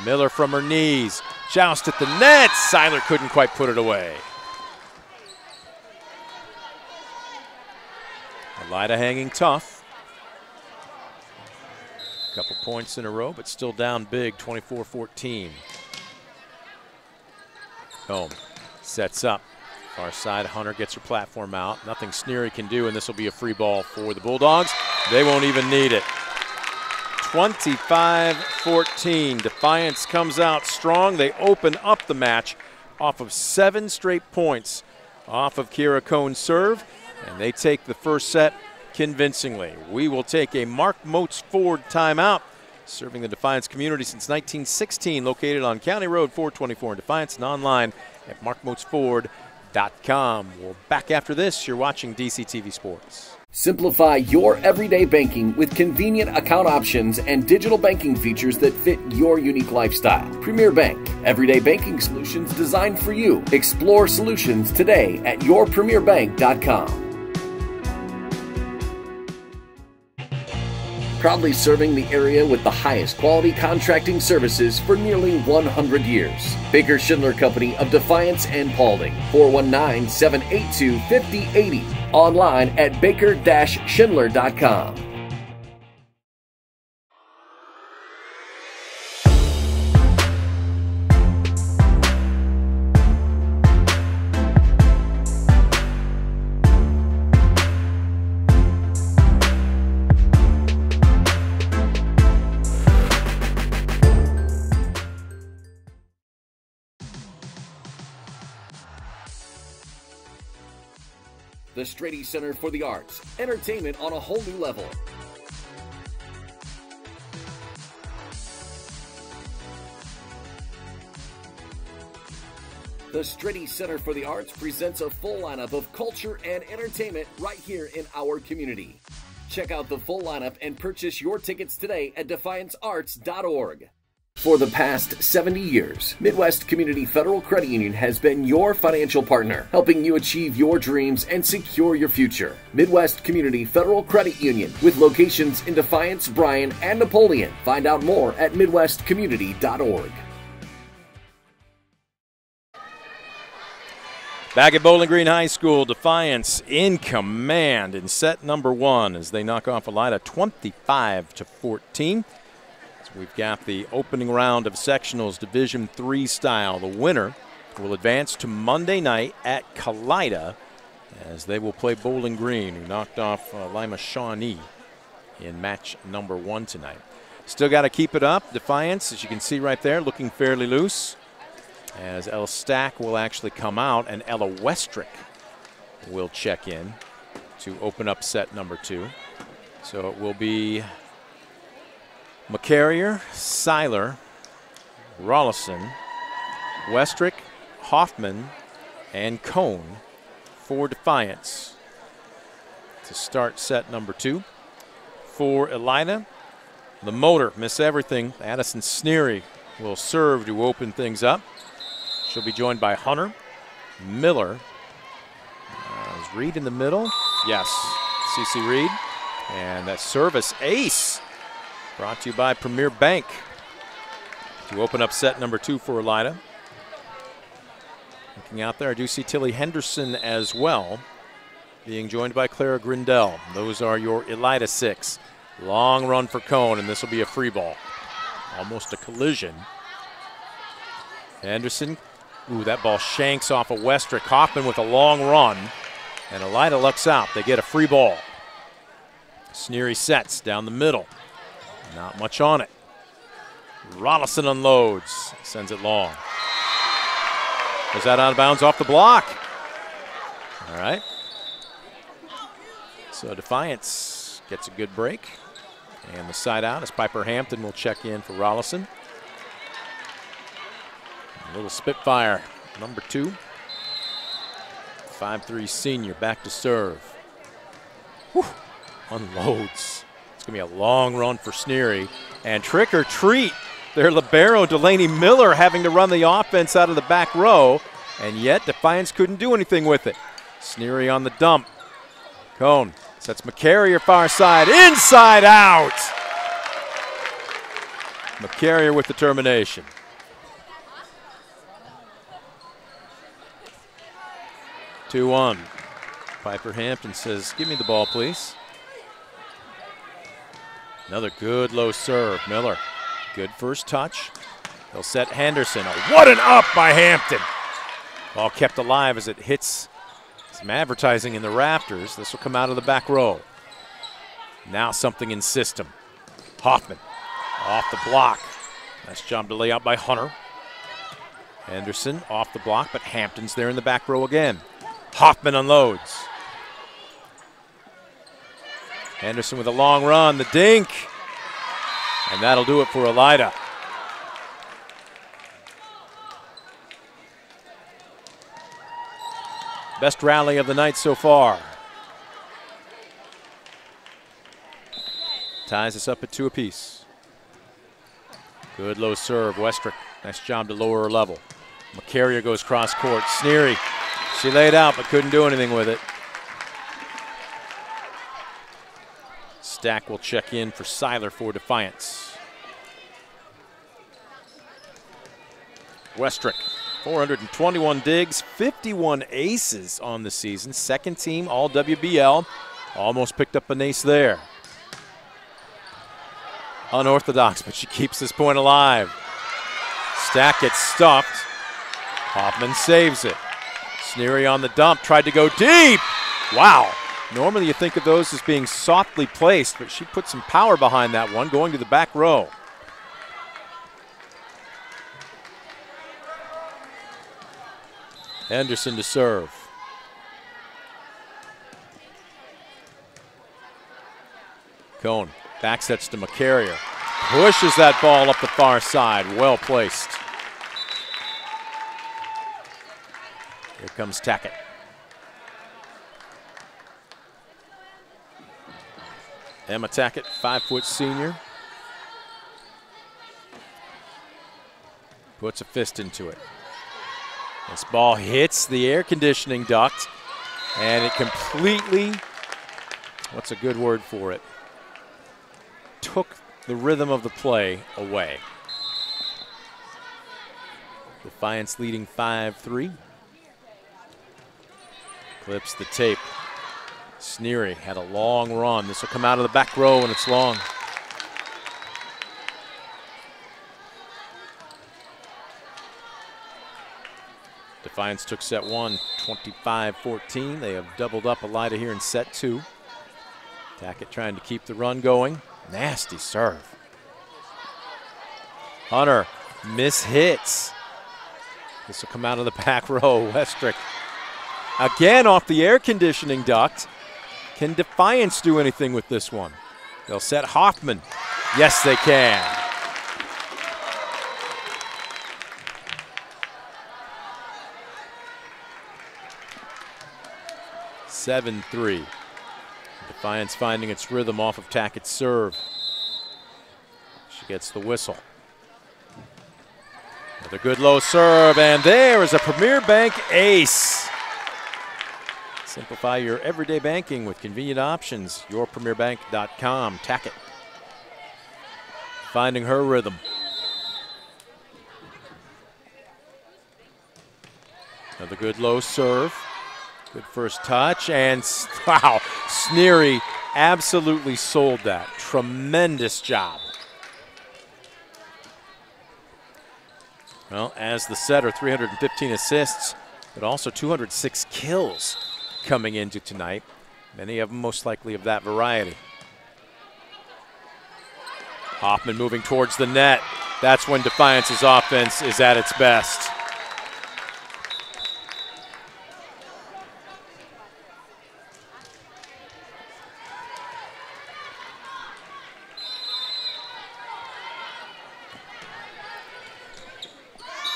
Miller from her knees. Joust at the net. Seiler couldn't quite put it away. Elida hanging tough. A couple points in a row, but still down big, 24-14. Home sets up. Far side, Hunter gets her platform out. Nothing Sneary can do, and this will be a free ball for the Bulldogs. They won't even need it. 25-14. Defiance comes out strong. They open up the match off of 7 straight points off of Kiera Cohn's serve, and they take the first set convincingly. We will take a Mark Motz Ford timeout, serving the Defiance community since 1916, located on County Road 424 in Defiance and online at markmotzford.com. We're back after this. You're watching DCTV Sports. Simplify your everyday banking with convenient account options and digital banking features that fit your unique lifestyle. Premier Bank, everyday banking solutions designed for you. Explore solutions today at yourpremierbank.com. Proudly serving the area with the highest quality contracting services for nearly 100 years. Baker Schindler Company of Defiance and Paulding, 419-782-5080, online at baker-schindler.com. The Strady Center for the Arts, entertainment on a whole new level. The Strady Center for the Arts presents a full lineup of culture and entertainment right here in our community. Check out the full lineup and purchase your tickets today at defiancearts.org. For the past 70 years, Midwest Community Federal Credit Union has been your financial partner, helping you achieve your dreams and secure your future. Midwest Community Federal Credit Union, with locations in Defiance, Bryan, and Napoleon. Find out more at midwestcommunity.org. Back at Bowling Green High School, Defiance in command in set number one as they knock off Elida 25-14. So we've got the opening round of sectionals Division III style. The winner will advance to Monday night at Kalida as they will play Bowling Green, who knocked off Lima Shawnee in match number one tonight. Still got to keep it up. Defiance, as you can see right there, looking fairly loose, as Ella Stack will actually come out and Ella Westrick will check in to open up set number two. So it will be McCarrick, Seiler, Rollison, Westrick, Hoffman, and Cohn for Defiance to start set number two. For Elida, the motor, miss everything. Addison Sneary will serve to open things up. She'll be joined by Hunter, Miller. Is Reed in the middle? Yes, CeCe Reed. And that service ace brought to you by Premier Bank to open up set number two for Elida. Looking out there, I do see Tilly Henderson as well, being joined by Clara Grindel. Those are your Elida six. Long run for Cohn, and this will be a free ball. Almost a collision. Anderson, ooh, that ball shanks off of Westrick. Hoffman with a long run, and Elida lucks out. They get a free ball. Sneary sets down the middle. Not much on it. Rollison unloads, sends it long. Was that out of bounds off the block? All right. So Defiance gets a good break. And the side out as Piper Hampton will check in for Rollison. Little Spitfire, number two. 5'3" senior, back to serve. Whew, unloads. It's gonna be a long run for Sneary. And trick or treat, their libero, Delaney Miller, having to run the offense out of the back row, and yet Defiance couldn't do anything with it. Sneary on the dump. Cohn sets McCarrier far side, inside out. McCarrier with determination. Two on. Piper Hampton says, give me the ball, please. Another good low serve. Miller, good first touch. They'll set Henderson. Oh, what an up by Hampton. Ball kept alive as it hits some advertising in the rafters. This will come out of the back row. Now something in system. Hoffman off the block. Nice job to lay out by Hunter. Henderson off the block, but Hampton's there in the back row again. Hoffman unloads. Henderson with a long run, the dink. And that'll do it for Elida. Best rally of the night so far. Ties us up at two apiece. Good low serve, Westrick. Nice job to lower her level. McCarrier goes cross court, Sneary. She laid out, but couldn't do anything with it. Stack will check in for Seiler for Defiance. Westrick, 421 digs, 51 aces on the season. Second team, all WBL. Almost picked up an ace there. Unorthodox, but she keeps this point alive. Stack gets stuffed. Hoffman saves it. Sneary on the dump, tried to go deep. Wow. Normally you think of those as being softly placed, but she put some power behind that one, going to the back row. Henderson to serve. Cohn back sets to McCarrier. Pushes that ball up the far side, well placed. Here comes Tackett. Emma Tackett, 5-foot senior. Puts a fist into it. This ball hits the air conditioning duct, and it completely, what's a good word for it, took the rhythm of the play away. Defiance leading 5-3. Clips the tape. Sneary had a long run. This will come out of the back row and it's long. Defiance took set one, 25-14. They have doubled up Elida here in set two. Tackett trying to keep the run going. Nasty serve. Hunter mishits. This will come out of the back row. Westrick again off the air conditioning duct. Can Defiance do anything with this one? They'll set Hoffman. Yes, they can. Seven, three. Defiance finding its rhythm off of Tackett's serve. She gets the whistle. Another good low serve, and there is a Premier Bank ace. Simplify your everyday banking with convenient options. YourPremierBank.com. Tackett finding her rhythm. Another good low serve. Good first touch, and wow, Sneary absolutely sold that. Tremendous job. Well, as the setter, 315 assists, but also 206 kills coming into tonight. Many of them most likely of that variety. Hoffman moving towards the net. That's when Defiance's offense is at its best.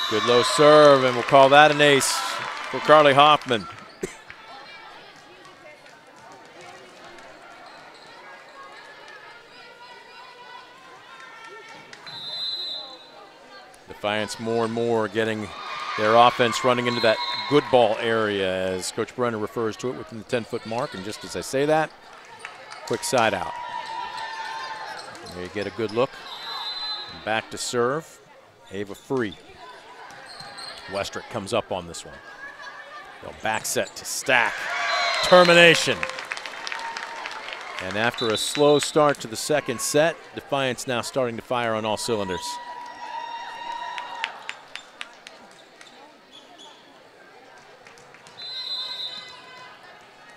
Good low serve, and we'll call that an ace for Carly Hoffman. Defiance more and more getting their offense running into that good ball area, as Coach Brenner refers to it, within the 10-foot mark. And just as I say that, quick side out. There you get a good look. Back to serve, Ava Free. Westrick comes up on this one. They'll back set to Stack. Termination. And after a slow start to the second set, Defiance now starting to fire on all cylinders.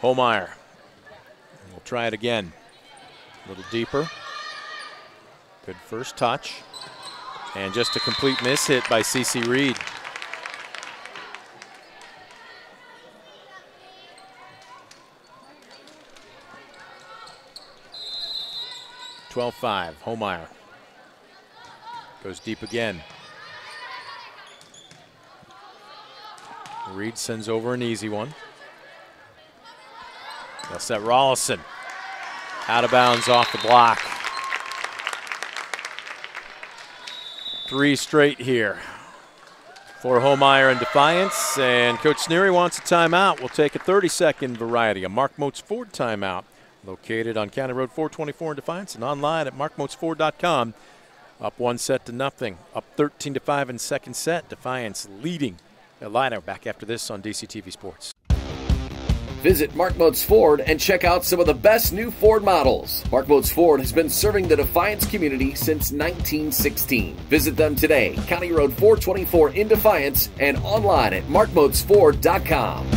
Holmeyer. We'll try it again. A little deeper. Good first touch. And just a complete mishit by CeCe Reed. .5, Holmeyer goes deep again. Reed sends over an easy one. They'll set Rollison. Out of bounds off the block. Three straight here for Holmeyer and Defiance, and Coach Sneary wants a timeout. We'll take a 30-second variety, a Mark Motz Ford timeout. Located on County Road 424 in Defiance and online at markmotzford.com. Up 1 set to nothing, up 13-5 in second set. Defiance leading Elida. Back after this on DCTV Sports. Visit Mark Motz Ford and check out some of the best new Ford models. Mark Motz Ford has been serving the Defiance community since 1916. Visit them today, County Road 424 in Defiance and online at markmotzford.com.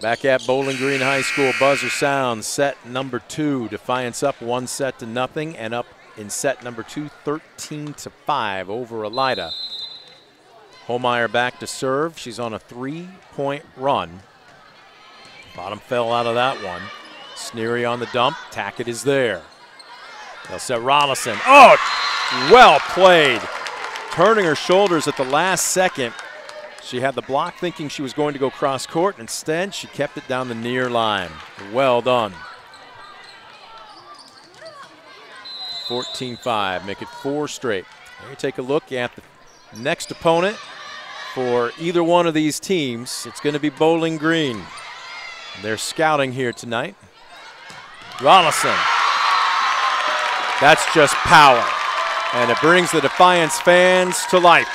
Back at Bowling Green High School, buzzer sounds, set number two. Defiance up 1 set to nothing, and up in set number two, 13-5 over Elida. Holmeyer back to serve. She's on a 3-point run. Bottom fell out of that one. Sneary on the dump. Tackett is there. They'll set Rollison. Oh, well played. Turning her shoulders at the last second. She had the block thinking she was going to go cross court. Instead, she kept it down the near line. Well done. 14-5, make it four straight. Here, take a look at the next opponent for either one of these teams. It's going to be Bowling Green. They're scouting here tonight. Rollison. That's just power. And it brings the Defiance fans to life.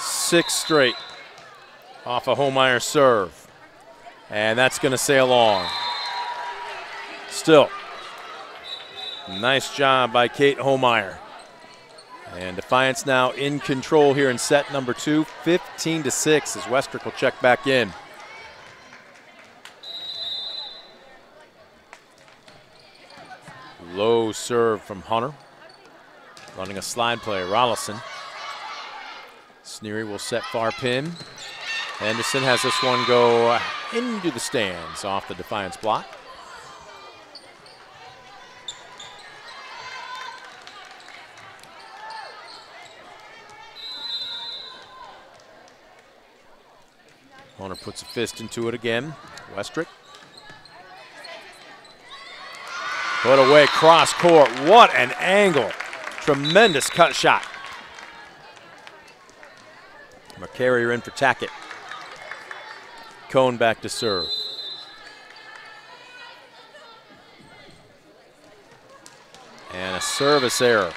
Six straight off a Holmeyer serve. And that's going to sail on. Still, nice job by Kate Holmeyer. And Defiance now in control here in set number two, 15-6, as Westrick will check back in. Low serve from Hunter. Running a slide play, Rollison. Sneary will set far pin. Henderson has this one go into the stands off the Defiance block. Hunter puts a fist into it again. Westrick. Put away cross court. What an angle. Tremendous cut shot. McCarrier in for Tackett. Cohn back to serve. And a service error.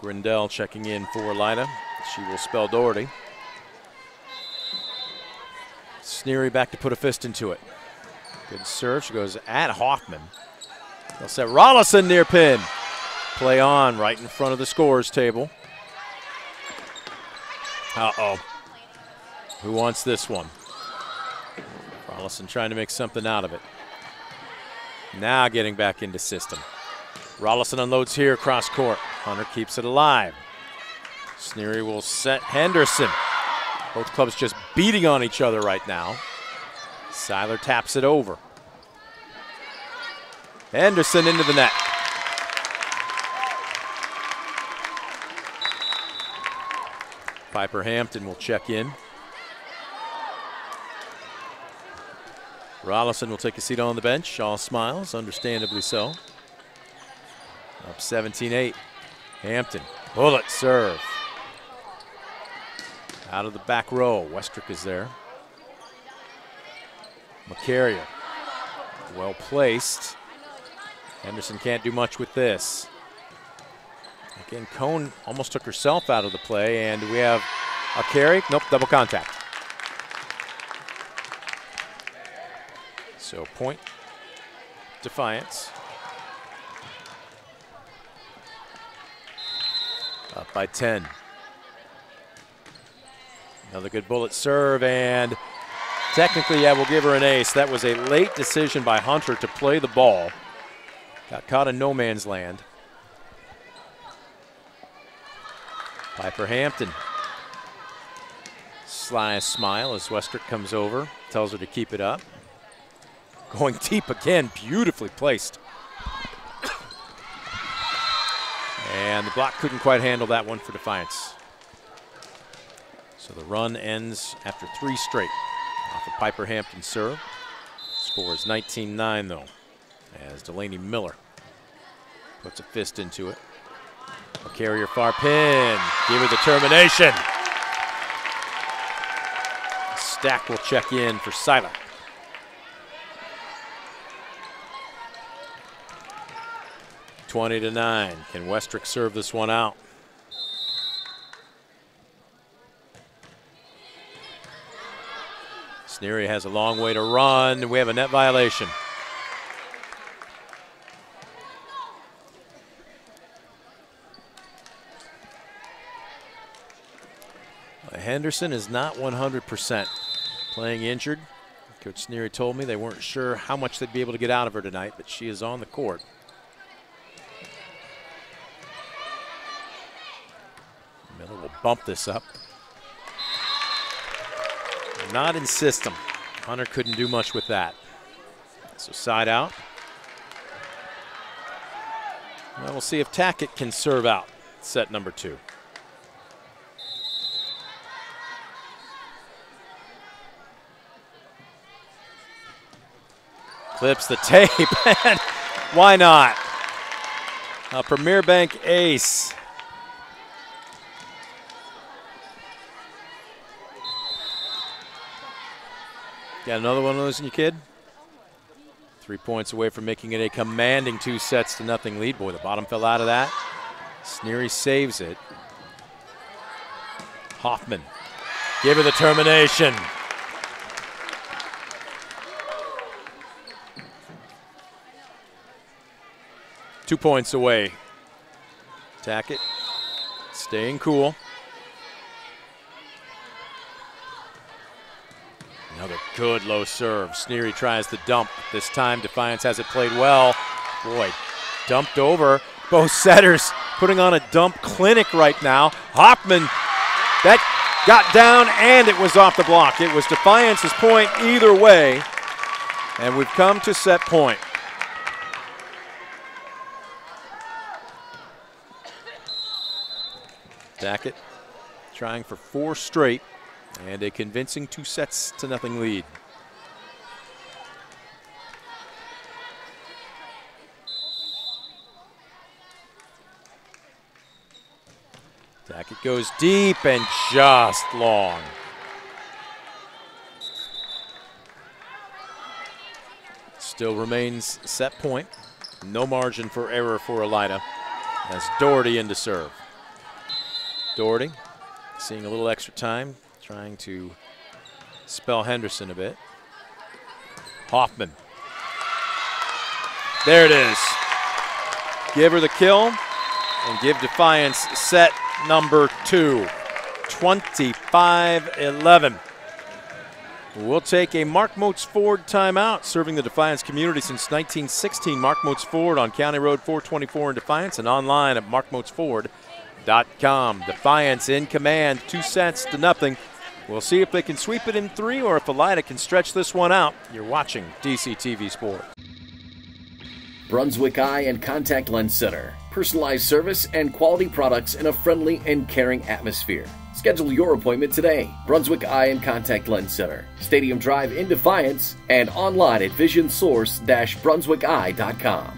Grindel checking in for Elida. She will spell Doherty. Sneary back to put a fist into it. Good serve. She goes at Hoffman. They'll set Rollison near pin. Play on right in front of the scorer's table. Uh-oh. Who wants this one? Rollison trying to make something out of it. Now getting back into system. Rollison unloads here, cross court. Hunter keeps it alive. Sneary will set Henderson. Both clubs just beating on each other right now. Seiler taps it over. Henderson into the net. Piper Hampton will check in. Rollison will take a seat on the bench. All smiles, understandably so. Up 17-8. Hampton, bullet serve. Out of the back row, Westrick is there. McCarrier, well placed. Henderson can't do much with this. Again, Cohn almost took herself out of the play, and we have a carry. Nope, double contact. So point, Defiance. Up by 10. Another good bullet serve, and technically, yeah, we'll give her an ace. That was a late decision by Hunter to play the ball. Got caught in no man's land. Piper Hampton. Sly smile as Westrick comes over, tells her to keep it up. Going deep again, beautifully placed. And the block couldn't quite handle that one for Defiance. So the run ends after three straight off of Piper Hampton serve. Score is 19-9 though, as Delaney Miller puts a fist into it. McCarrier far pin, give her the termination. Stack will check in for Seiler. (20-9). Can Westrick serve this one out? Sneary has a long way to run. We have a net violation. Henderson is not 100%, playing injured. Coach Sneary told me they weren't sure how much they'd be able to get out of her tonight, but she is on the court. Miller will bump this up. Not in system. Hunter couldn't do much with that. So side out. Well, we'll see if Tackett can serve out. set number two. Clips the tape, and why not? A Premier Bank ace. Got another one losing your kid? 3 points away from making it a commanding 2-0 lead. Boy, the bottom fell out of that. Sneary saves it. Hoffman, give her the termination. Two points away. Tackett staying cool. Another good low serve. Sneary tries to dump. This time Defiance has it played well. Boy, dumped over. Both setters putting on a dump clinic right now. Hoffman, that got down and it was off the block. It was Defiance's point either way. And we've come to set point. Tackett trying for four straight and a convincing 2-0 lead. Tackett goes deep and just long. Still remains set point. No margin for error for Elida as Doherty in to serve. Doherty, seeing a little extra time, trying to spell Henderson a bit. Hoffman. There it is. Give her the kill and give Defiance set number two. 25-11. We'll take a Mark Motz Ford timeout, serving the Defiance community since 1916. Mark Motz Ford on County Road 424 in Defiance and online at markmotzford.com. Defiance in command, 2-0. We'll see if they can sweep it in three or if Elida can stretch this one out. You're watching DCTV Sports. Brunswick Eye and Contact Lens Center. Personalized service and quality products in a friendly and caring atmosphere. Schedule your appointment today. Brunswick Eye and Contact Lens Center. Stadium Drive in Defiance and online at visionsource-brunswickeye.com.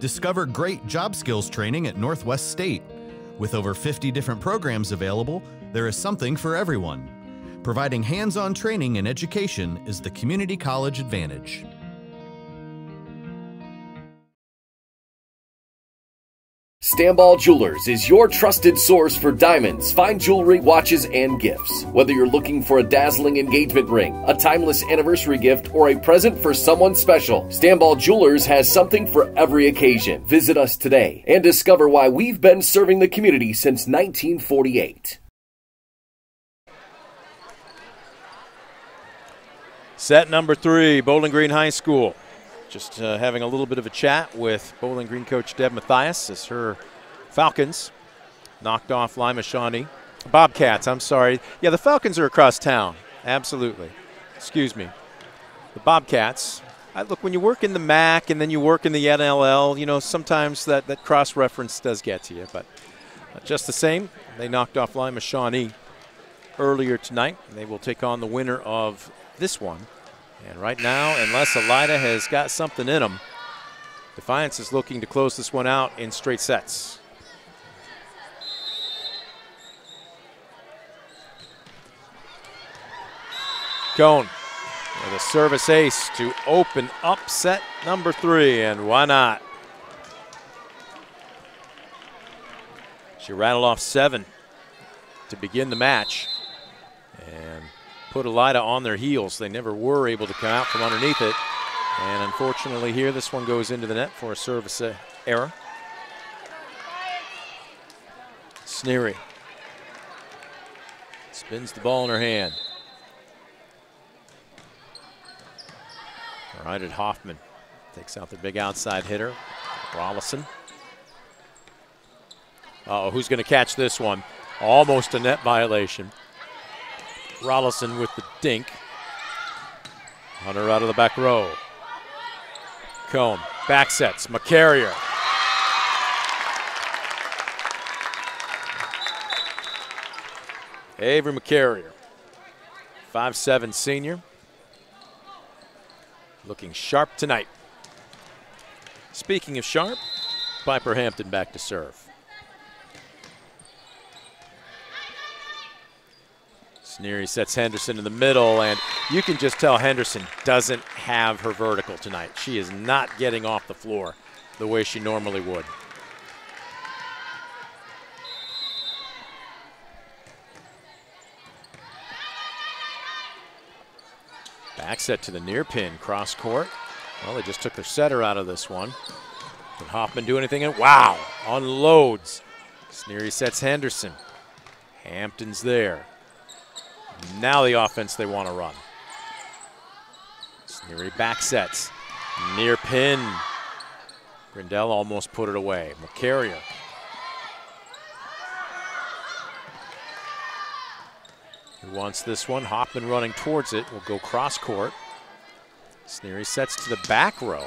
Discover great job skills training at Northwest State. With over 50 different programs available, there is something for everyone. Providing hands-on training and education is the community college advantage. Stambaugh Jewelers is your trusted source for diamonds, fine jewelry, watches, and gifts. Whether you're looking for a dazzling engagement ring, a timeless anniversary gift, or a present for someone special, Stambaugh Jewelers has something for every occasion. Visit us today and discover why we've been serving the community since 1948. Set number three, Bowling Green High School. Just having a little bit of a chat with Bowling Green coach Deb Mathias as her Falcons knocked off Lima Shawnee. Bobcats, I'm sorry. Yeah, the Falcons are across town. Absolutely. Excuse me. The Bobcats. Look, when you work in the MAC and then you work in the NLL, you know, sometimes that cross-reference does get to you. But just the same, they knocked off Lima Shawnee earlier tonight. And they will take on the winner of this one. And right now, unless Elida has got something in them, Defiance is looking to close this one out in straight sets. Cohn with a service ace to open up set number three, and why not? She rattled off seven to begin the match. And put Elida on their heels. They never were able to come out from underneath it. And unfortunately here, this one goes into the net for a service error. Sneary spins the ball in her hand. All right, at Hoffman. Takes out the big outside hitter, Rollison. Uh-oh, who's going to catch this one? Almost a net violation. Rollison with the dink. Hunter out of the back row. Cohn back sets, McCarrier. Avery McCarrier, 5'7" senior. Looking sharp tonight. Speaking of sharp, Piper Hampton back to serve. Sneary sets Henderson in the middle, and you can just tell Henderson doesn't have her vertical tonight. She is not getting off the floor the way she normally would. Back set to the near pin, cross court. Well, they just took their setter out of this one. Did Hoffman do anything? Wow, unloads. Sneary sets Henderson. Hampton's there. Now the offense they want to run. Sneary back sets. Near pin. Grindel almost put it away. McCarrier. Who wants this one? Hoffman running towards it. Will go cross court. Sneary sets to the back row.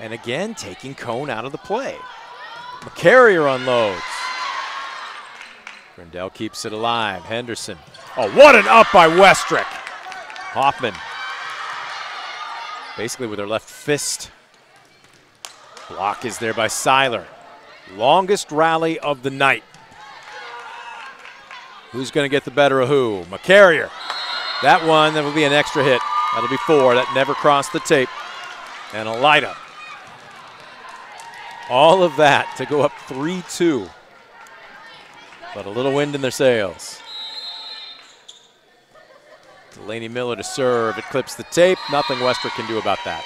And again, taking Cohn out of the play. McCarrier unloads. Grindel keeps it alive. Henderson. Oh, what an up by Westrick. Hoffman. Basically with her left fist. Block is there by Seiler. Longest rally of the night. Who's going to get the better of who? McCarrier. That one, that will be an extra hit. That'll be four. That never crossed the tape. And Elida. All of that to go up 3-2. But a little wind in their sails. Delaney Miller to serve. It clips the tape. Nothing Westrick can do about that.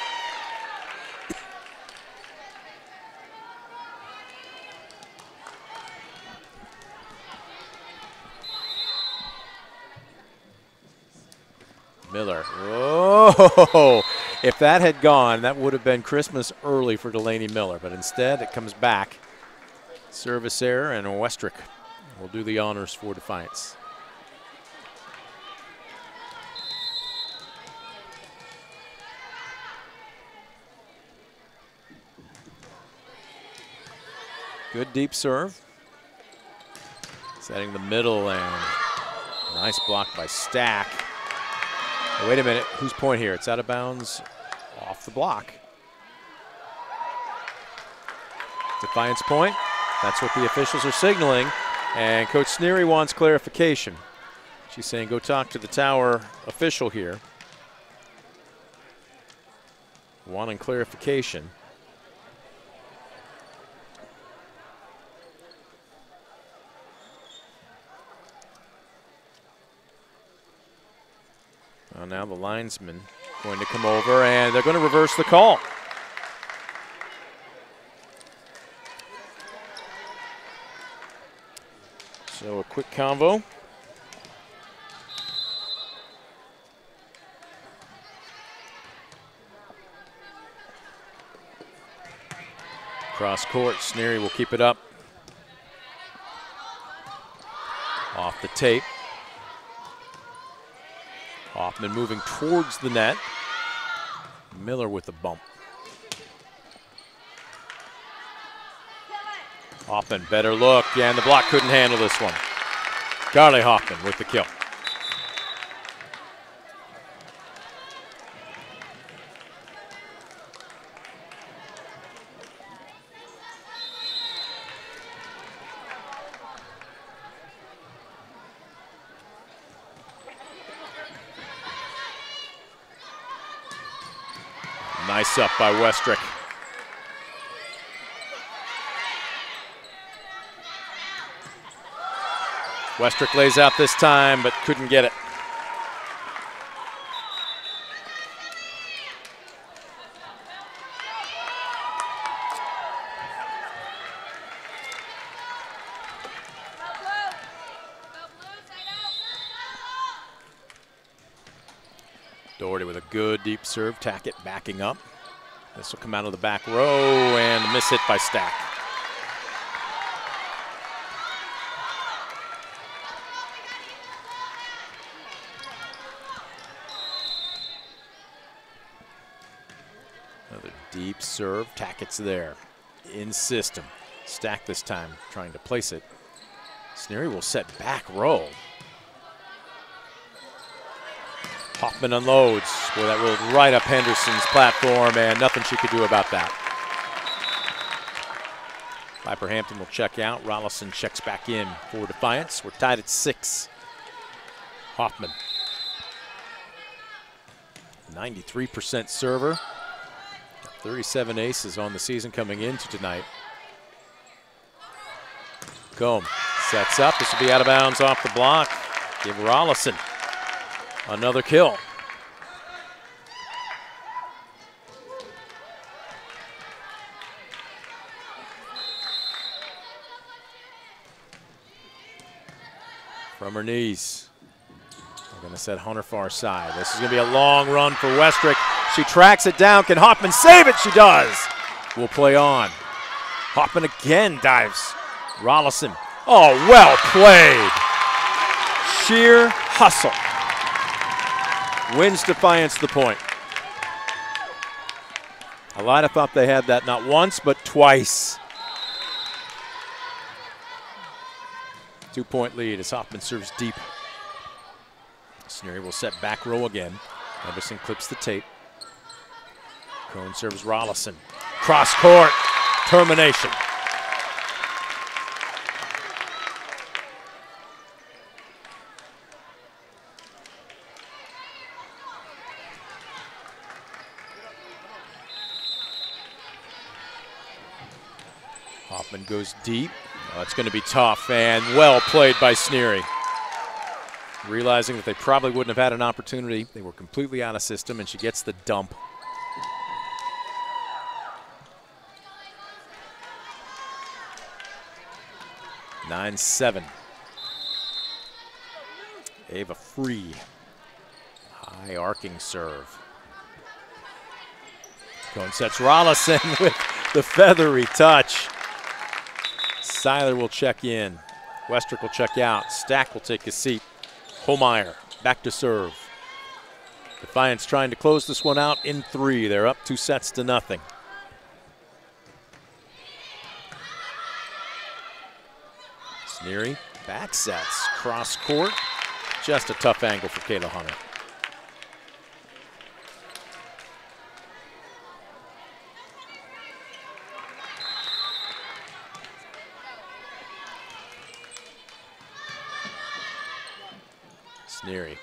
Miller. Oh, if that had gone, that would have been Christmas early for Delaney Miller, but instead it comes back. Service error, and Westrick will do the honors for Defiance. Good deep serve. Setting the middle, and nice block by Stack. Wait a minute, whose point here? It's out of bounds off the block. Defiance point. That's what the officials are signaling. And Coach Sneary wants clarification. She's saying go talk to the tower official here. Wanting clarification. Well, now the linesman going to come over, and they're going to reverse the call. So a quick convo. Cross court, Sneary will keep it up. Off the tape. Hoffman moving towards the net. Miller with the bump. Hoffman, better look, and the block couldn't handle this one. Carly Hoffman with the kill. Nice up by Westrick. Westrick lays out this time, but couldn't get it. Doherty with a good deep serve. Tackett backing up. This will come out of the back row and a miss hit by Stack. Another deep serve. Tackett's there. In system. Stack this time trying to place it. Sneary will set back row. Hoffman unloads. Boy, that rolled right up Henderson's platform, and nothing she could do about that. Piper Hampton will check out. Rollison checks back in for Defiance. We're tied at 6. Hoffman. 93% server. 37 aces on the season coming into tonight. Cohn sets up. This will be out of bounds off the block. Give Rollison another kill. From her knees. We're going to set Hunter far side. This is going to be a long run for Westrick. She tracks it down. Can Hoffman save it? She does. We'll play on. Hoffman again dives. Rollison. Oh, well played. Sheer hustle. Wins Defiance the point. A lot of thought they had that not once, but twice. 2-point lead as Hoffman serves deep. Sneary will set back row again. Henderson clips the tape. Cohn serves Rollison. Cross court. Termination. Hoffman goes deep. Oh, it's going to be tough, and well played by Sneary. Realizing that they probably wouldn't have had an opportunity. They were completely out of system, and she gets the dump. -7. Ava Free. High arcing serve. Cohn sets Rollison with the feathery touch. Seiler will check in. Westrick will check out. Stack will take his seat. Holmeyer back to serve. Defiance trying to close this one out in 3. They're up 2 sets to nothing. Sneary back sets. Cross court. Just a tough angle for Kayla Hunter. Sneary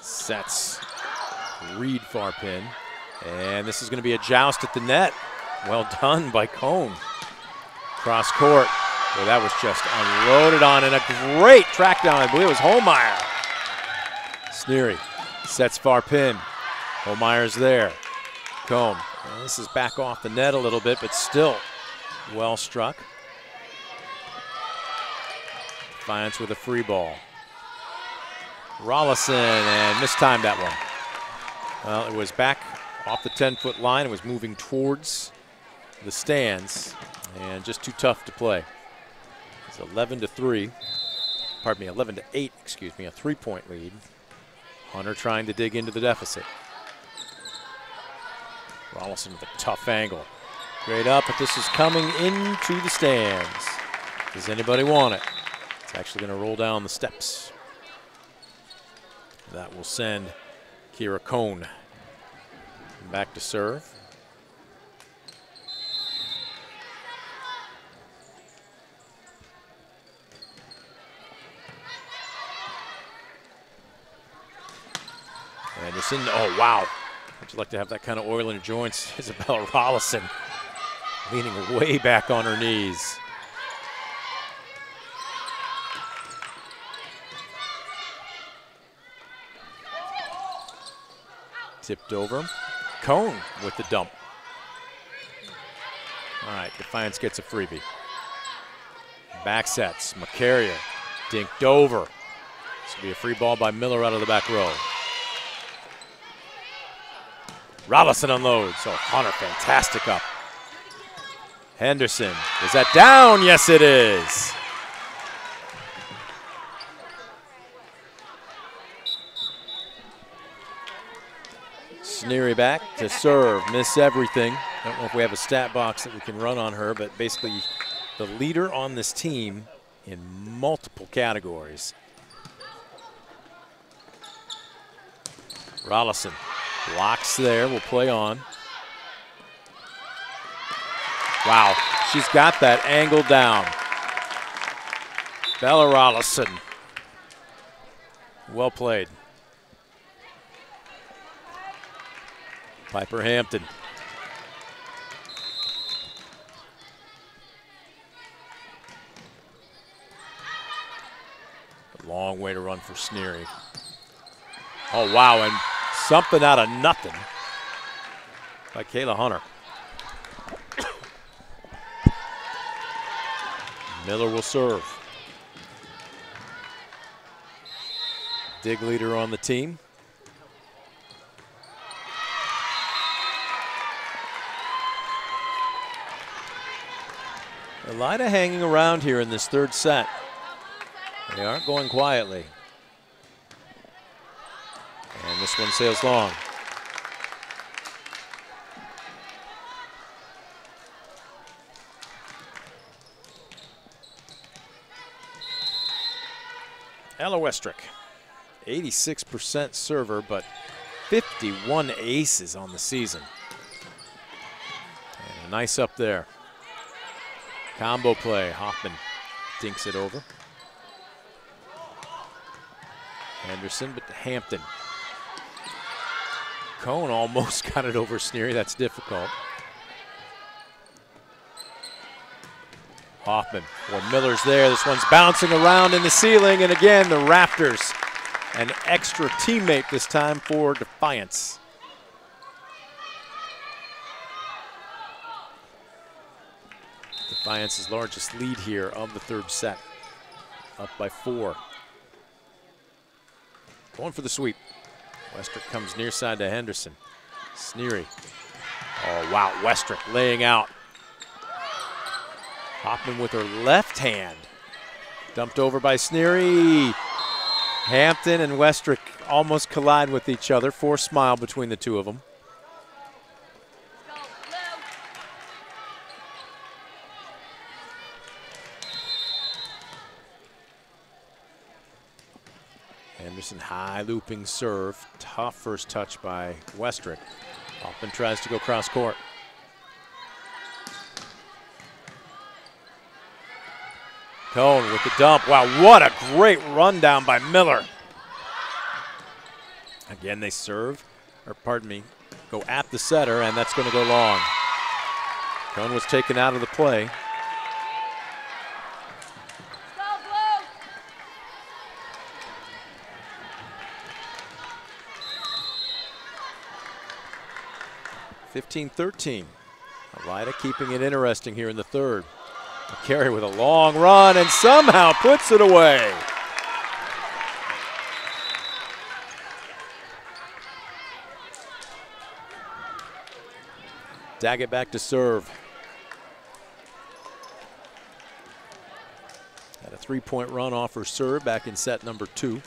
sets, Reed far pin, and this is going to be a joust at the net. Well done by Cohn. Cross court. Well, that was just unloaded on, and a great track down. I believe it was Holmeyer. Sneary sets far pin. Holmeyer's there. Cohn. Well, this is back off the net a little bit, but still well struck. Defiance with a free ball. Rollison, and mistimed that one. Well, it was back off the 10-foot line. It was moving towards the stands, and just too tough to play. It's 11 to 8, excuse me, a 3-point lead. Hunter trying to dig into the deficit. Rollison with a tough angle. Great up, but this is coming into the stands. Does anybody want it? It's actually going to roll down the steps. That will send Kiera Cohn back to serve. And it's in, oh wow. Would you like to have that kind of oil in your joints? Isabella Rollison leaning way back on her knees. Tipped over. Cohn with the dump. All right, Defiance gets a freebie. Back sets. McCarrier dinked over. This will be a free ball by Miller out of the back row. Rollison unloads. So Hunter, fantastic up. Henderson, is that down? Yes, it is. Sneary back to serve, miss everything. I don't know if we have a stat box that we can run on her, but basically the leader on this team in multiple categories. Rollison blocks there, will play on. Wow, she's got that angle down. Bella Rollison, well played. Piper Hampton. A long way to run for Sneary. Oh, wow, and something out of nothing by Kayla Hunter. Miller will serve. Dig leader on the team. Elida hanging around here in this third set. They aren't going quietly. And this one sails long. Ella Westrick, 86% server, but 51 aces on the season. And a nice up there. Combo play, Hoffman dinks it over. Henderson, but Hampton. Cohn almost got it over Sneary, that's difficult. Hoffman, well, Miller's there. This one's bouncing around in the ceiling, and again, the Raptors. An extra teammate this time for Defiance. Defiance's largest lead here of the third set, up by 4. Going for the sweep. Westrick comes near side to Henderson. Sneary. Oh, wow, Westrick laying out. Hoffman with her left hand. Dumped over by Sneary. Hampton and Westrick almost collide with each other. Forced smile between the two of them. Anderson high looping serve. Tough first touch by Westrick. Hoffman tries to go cross court. Cohn with the dump. Wow, what a great rundown by Miller. Again, they serve, or pardon me, go at the setter, and that's going to go long. Cohn was taken out of the play. Go, 15-13. Elida keeping it interesting here in the third. McCarrick with a long run and somehow puts it away. Tackett back to serve. Had a 3-point run off her serve back in set number 2. We'll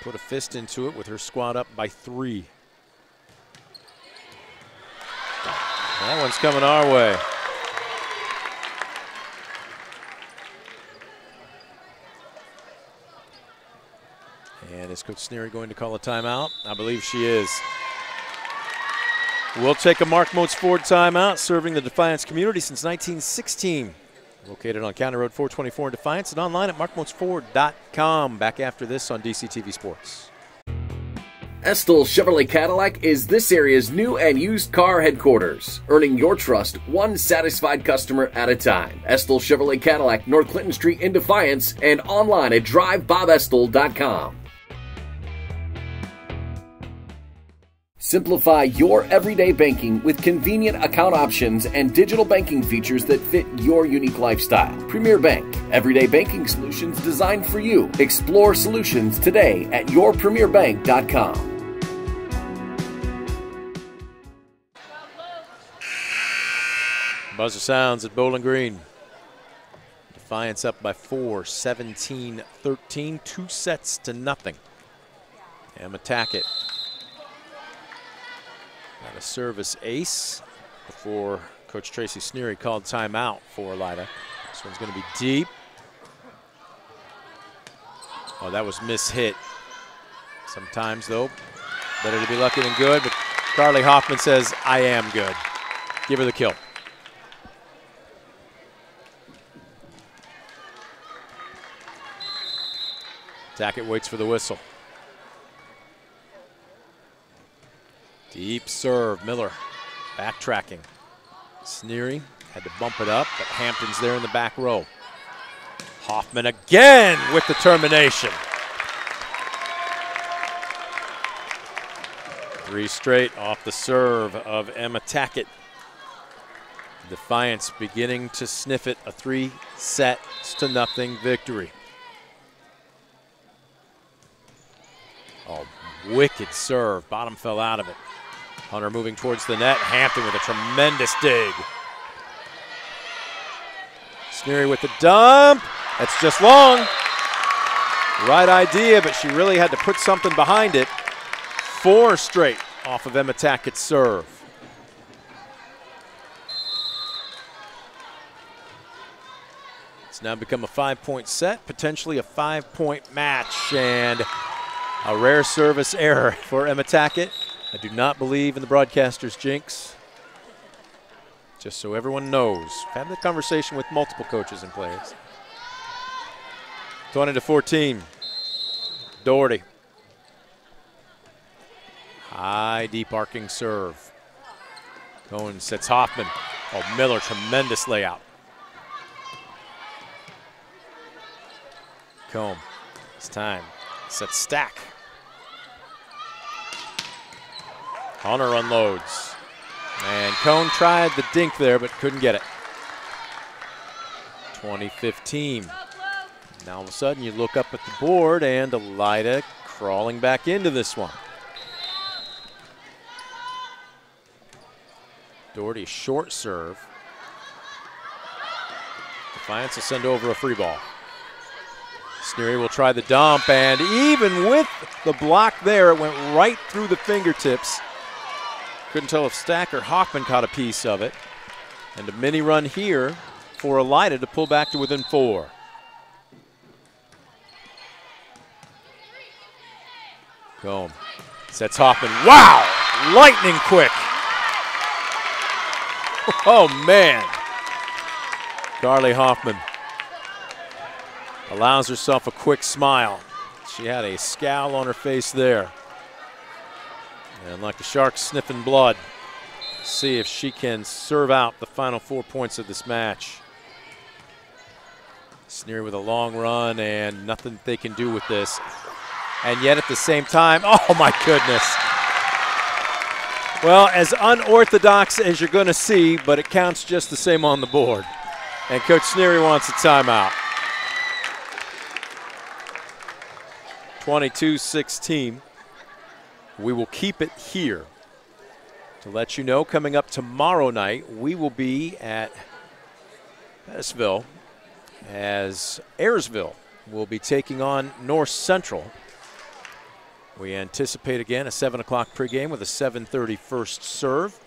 put a fist into it with her squad up by 3. That one's coming our way. And is Coach Sneary going to call a timeout? I believe she is. We'll take a Mark Motz Ford timeout, serving the Defiance community since 1916. Located on County Road 424 in Defiance and online at markmotzford.com. Back after this on DCTV Sports. Estill Chevrolet Cadillac is this area's new and used car headquarters, earning your trust one satisfied customer at a time. Estill Chevrolet Cadillac, North Clinton Street in Defiance, and online at drivebobestill.com. Simplify your everyday banking with convenient account options and digital banking features that fit your unique lifestyle. Premier Bank, everyday banking solutions designed for you. Explore solutions today at yourpremierbank.com. Buzzer sounds at Bowling Green. Defiance up by 4, 17-13, 2 sets to nothing. Emma Tackett got a service ace before Coach Tracy Sneary called timeout for Elida. This one's going to be deep. Oh, that was mishit. Sometimes, though, better to be lucky than good, but Carly Hoffman says, I am good. Give her the kill. Tackett waits for the whistle. Deep serve, Miller backtracking. Sneary had to bump it up, but Hampton's there in the back row. Hoffman again with determination. 3 straight off the serve of Emma Tackett. Defiance beginning to sniff it, a 3 sets to nothing victory. Oh, wicked serve, bottom fell out of it. Hunter moving towards the net, Hampton with a tremendous dig. Sneary with the dump, that's just long. Right idea, but she really had to put something behind it. 4 straight off of Emma Tackett's serve. It's now become a 5-point set, potentially a 5-point match, and a rare service error for Emma Tackett. I do not believe in the broadcaster's jinx. Just so everyone knows, I've had that conversation with multiple coaches and players. 20-14, Doherty. High, deep arcing serve. Cohn sets Hoffman. Oh, Miller, tremendous layout. Cohn, it's time. Sets Stack. Hunter unloads. And Cohn tried the dink there, but couldn't get it. 20-15. Now all of a sudden you look up at the board and Elida crawling back into this one. Doherty short serve. Defiance will send over a free ball. Sneary will try the dump, and even with the block there, it went right through the fingertips. Couldn't tell if Stack or Hoffman caught a piece of it. And a mini run here for Elida to pull back to within 4. Cohn sets Hoffman. Wow! Lightning quick. Oh, man. Carly Hoffman allows herself a quick smile. She had a scowl on her face there. And like the Sharks sniffing blood, see if she can serve out the final 4 points of this match. Sneary with a long run, and nothing they can do with this. And yet at the same time, oh, my goodness. Well, as unorthodox as you're going to see, but it counts just the same on the board. And Coach Sneary wants a timeout. 22-16. We will keep it here. To let you know, coming up tomorrow night, we will be at Pettisville as Ayersville will be taking on North Central. We anticipate, again, a 7 o'clock pregame with a 7:30 first serve.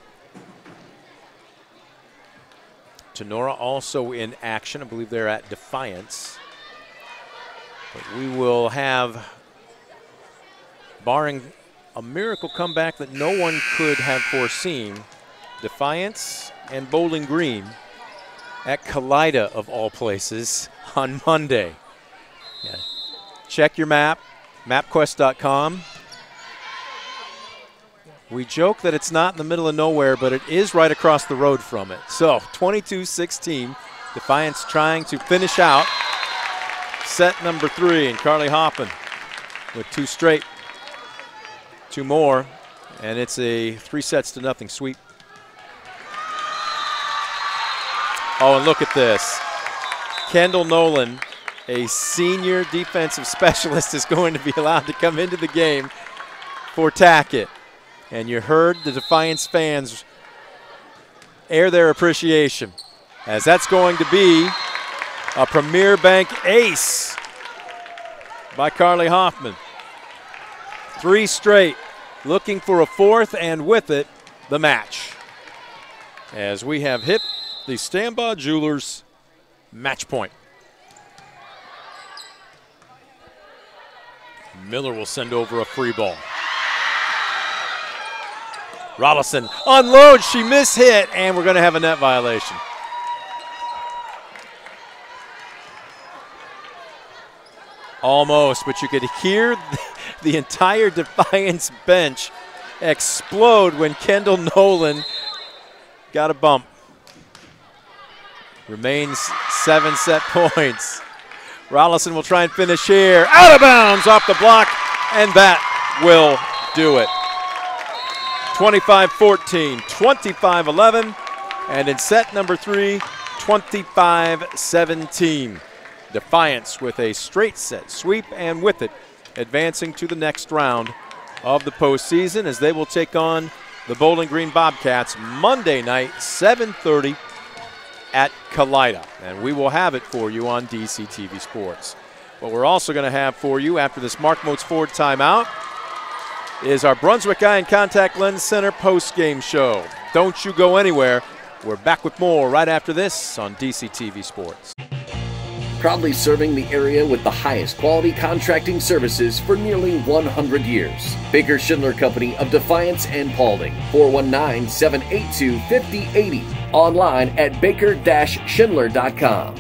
Tenora also in action. I believe they're at Defiance. But we will have, barring a miracle comeback that no one could have foreseen, Defiance and Bowling Green at Kalida, of all places, on Monday. Yeah. Check your map. MapQuest.com. We joke that it's not in the middle of nowhere, but it is right across the road from it. So 22-16, Defiance trying to finish out set number 3, and Carly Hoffman with 2 straight, 2 more, and it's a 3-sets-to-nothing sweep. Oh, and look at this. Kendall Nolan, a senior defensive specialist, is going to be allowed to come into the game for Tackett. And you heard the Defiance fans air their appreciation. as that's going to be a Premier Bank ace by Carly Hoffman. Three straight, looking for a fourth, and with it, the match. As we have hit the Stambaugh Jewelers match point. Miller will send over a free ball. Rollison unloads, she mishit, and we're going to have a net violation. Almost, but you could hear the entire Defiance bench explode when Kendall Nolan got a bump. Remains 7 set points. Rollison will try and finish here. Out of bounds, off the block, and that will do it. 25-14, 25-11, and in set number 3, 25-17. Defiance with a straight set sweep, and with it, advancing to the next round of the postseason as they will take on the Bowling Green Bobcats Monday night, 7:30 at Kalida. And we will have it for you on DCTV Sports. What we're also going to have for you after this Mark Motz Ford timeout is our Brunswick Eye and Contact Lens Center post-game show. Don't you go anywhere. We're back with more right after this on DCTV Sports. Proudly serving the area with the highest quality contracting services for nearly 100 years. Baker Schindler Company of Defiance and Paulding, 419-782-5080, online at baker-schindler.com.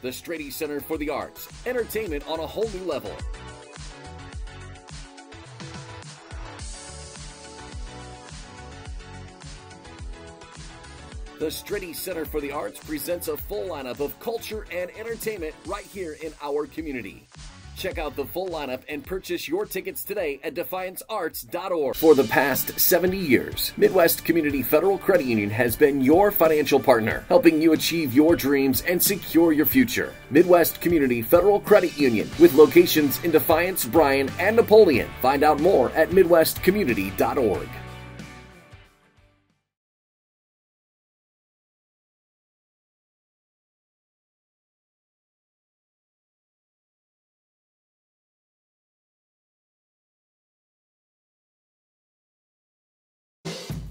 The Strady Center for the Arts, entertainment on a whole new level. The Strady Center for the Arts presents a full lineup of culture and entertainment right here in our community. Check out the full lineup and purchase your tickets today at defiancearts.org. For the past 70 years, Midwest Community Federal Credit Union has been your financial partner, helping you achieve your dreams and secure your future. Midwest Community Federal Credit Union, with locations in Defiance, Bryan, and Napoleon. Find out more at midwestcommunity.org.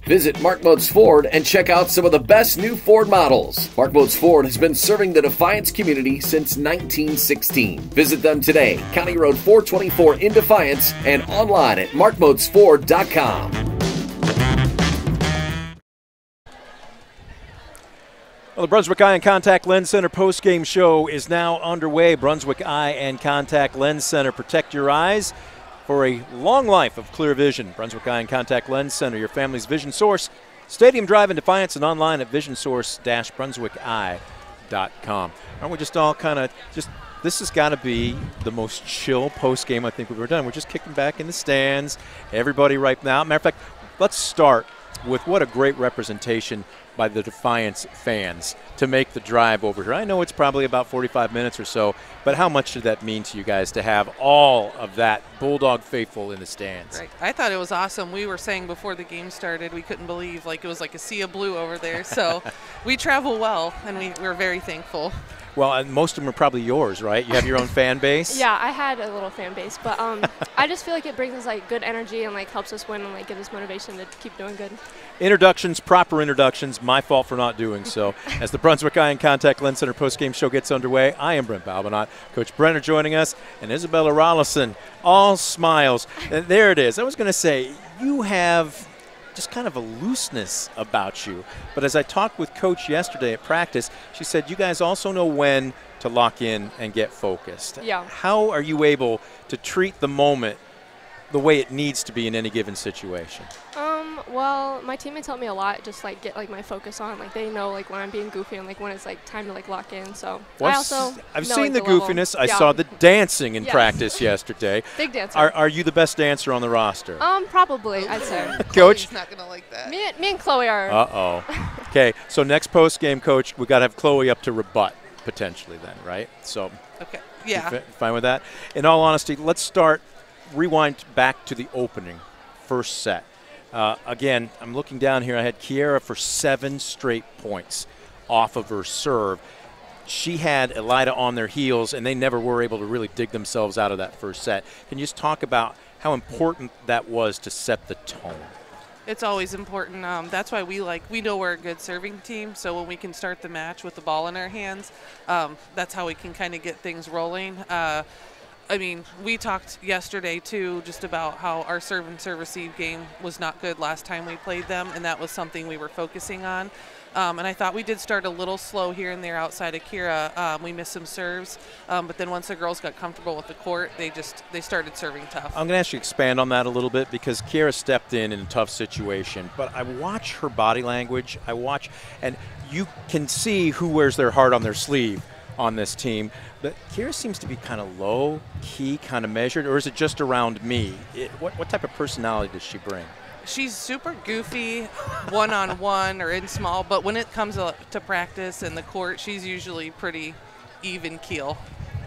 Visit Mark Motz Ford and check out some of the best new Ford models. Mark Motz Ford has been serving the Defiance community since 1916. Visit them today, County Road 424 in Defiance, and online at markmotzford.com. Well, the Brunswick Eye and Contact Lens Center post-game show is now underway. Brunswick Eye and Contact Lens Center, protect your eyes for a long life of clear vision. Brunswick Eye and Contact Lens Center, your family's vision source. Stadium Drive in Defiance and online at visionsource-brunswickeye.com. Aren't we just all kind of just, this has got to be the most chill post-game I think we've ever done. We're just kicking back in the stands. Everybody right now. Matter of fact, let's start with what a great representation by the Defiance fans to make the drive over here. I know it's probably about 45 minutes or so, but how much did that mean to you guys to have all of that Bulldog faithful in the stands? Right. I thought it was awesome. We were saying before the game started, we couldn't believe, like, it was like a sea of blue over there. So we travel well, and we're very thankful. Well, and most of them are probably yours, right? You have your own fan base? Yeah, I had a little fan base, but I just feel like it brings us, like, good energy and, like, helps us win and, like, gives us motivation to keep doing good. Introductions, proper introductions, my fault for not doing so. As the Brunswick Eye and Contact Lens Center postgame show gets underway, I am Brent Balbinot, Coach Brenner joining us, and Isabella Rollison, all smiles. And there it is. I was going to say, you have just kind of a looseness about you. But as I talked with Coach yesterday at practice, she said you guys also know when to lock in and get focused. Yeah. How are you able to treat the moment the way it needs to be in any given situation? Well, my teammates help me a lot, just like get like my focus on. Like they know like when I'm being goofy and like when it's like time to like lock in. So well, I've seen like, the goofiness. Level. I saw the dancing in practice yesterday. Big dancer. Are you the best dancer on the roster? Probably, I'd say. Coach, not gonna like that. Me and Chloe are. Okay, so next post game, coach, we gotta have Chloe up to rebut potentially then, right? So. Okay. Yeah. Fine with that. In all honesty, let's start. Rewind back to the opening, first set. Again, I'm looking down here. I had Kiera for 7 straight points off of her serve. She had Elida on their heels, and they never were able to really dig themselves out of that first set. Can you just talk about how important that was to set the tone? It's always important. That's why we know we're a good serving team, so when we can start the match with the ball in our hands, that's how we can kind of get things rolling. I mean, we talked yesterday, too, just about how our serve and serve receive game was not good last time we played them, and that was something we were focusing on. And I thought we did start a little slow here and there outside of Kiera. We missed some serves, but then once the girls got comfortable with the court, they started serving tough. I'm going to ask you to expand on that a little bit because Kiera stepped in a tough situation, but I watch her body language. And you can see who wears their heart on their sleeve on this team, but Kiera seems to be kind of low key, kind of measured, or is it just around me? What type of personality does she bring? She's super goofy, one-on-one or in small, but when it comes to practice and the court, she's usually pretty even keel.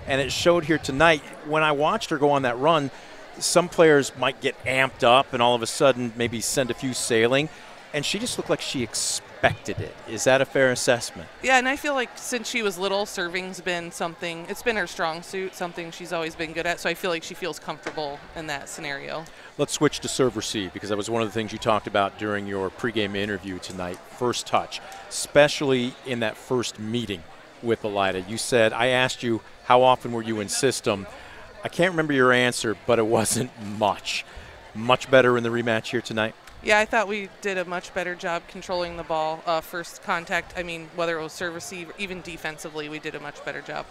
And it showed here tonight. When I watched her go on that run, some players might get amped up and all of a sudden maybe send a few sailing, and she just looked like she expected it. Is that a fair assessment? Yeah, and I feel like since she was little, serving's been something, it's been her strong suit, something she's always been good at, so I feel like she feels comfortable in that scenario. Let's switch to serve-receive because that was one of the things you talked about during your pregame interview tonight, first touch, especially in that first meeting with Elida. You said, I asked you how often were you in system. I can't remember your answer, but it wasn't much. Much better in the rematch here tonight. Yeah, I thought we did a much better job controlling the ball. First contact, I mean, whether it was serve receive, even defensively, we did a much better job.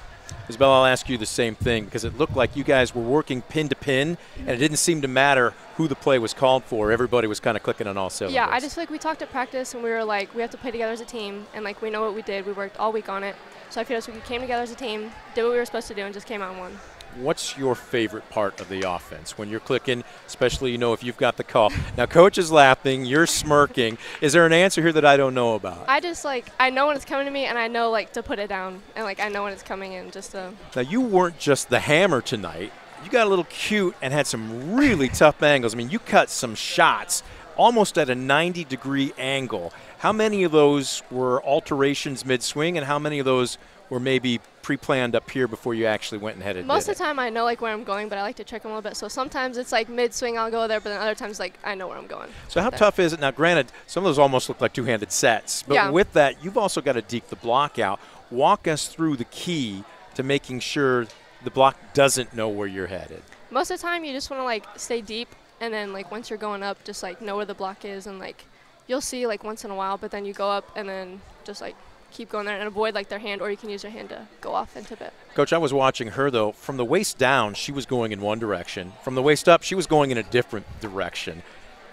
Isabella, I'll ask you the same thing because it looked like you guys were working pin to pin, and it didn't seem to matter who the play was called for. Everybody was kind of clicking on all cylinders. Yeah, I just feel like we talked at practice, and we were like, we have to play together as a team, and like we know what we did. We worked all week on it. So I feel like we came together as a team, did what we were supposed to do, and just came out and won. What's your favorite part of the offense when you're clicking, especially, you know, if you've got the call? Now, coach is laughing. You're smirking. Is there an answer here that I don't know about? I just, like, I know when it's coming to me, and I know, like, to put it down. And, like, I know when it's coming in just to. Now, you weren't just the hammer tonight. You got a little cute and had some really tough angles. I mean, you cut some shots almost at a 90-degree angle. How many of those were alterations mid-swing, and how many of those were maybe pre-planned up here before you actually went and headed? Most of the time I know like where I'm going, but I like to trick them a little bit. So sometimes it's like mid-swing I'll go there, but then other times like I know where I'm going. So how tough is it? Now granted, some of those almost look like two-handed sets, but with that you've also got to deke the block out. Walk us through the key to making sure the block doesn't know where you're headed. Most of the time you just want to like stay deep, and then like once you're going up just like know where the block is, and like you'll see like once in a while, but then you go up and then just like keep going there and avoid like their hand, or you can use your hand to go off and tip it. Coach, I was watching her though. From the waist down, she was going in one direction. From the waist up, she was going in a different direction.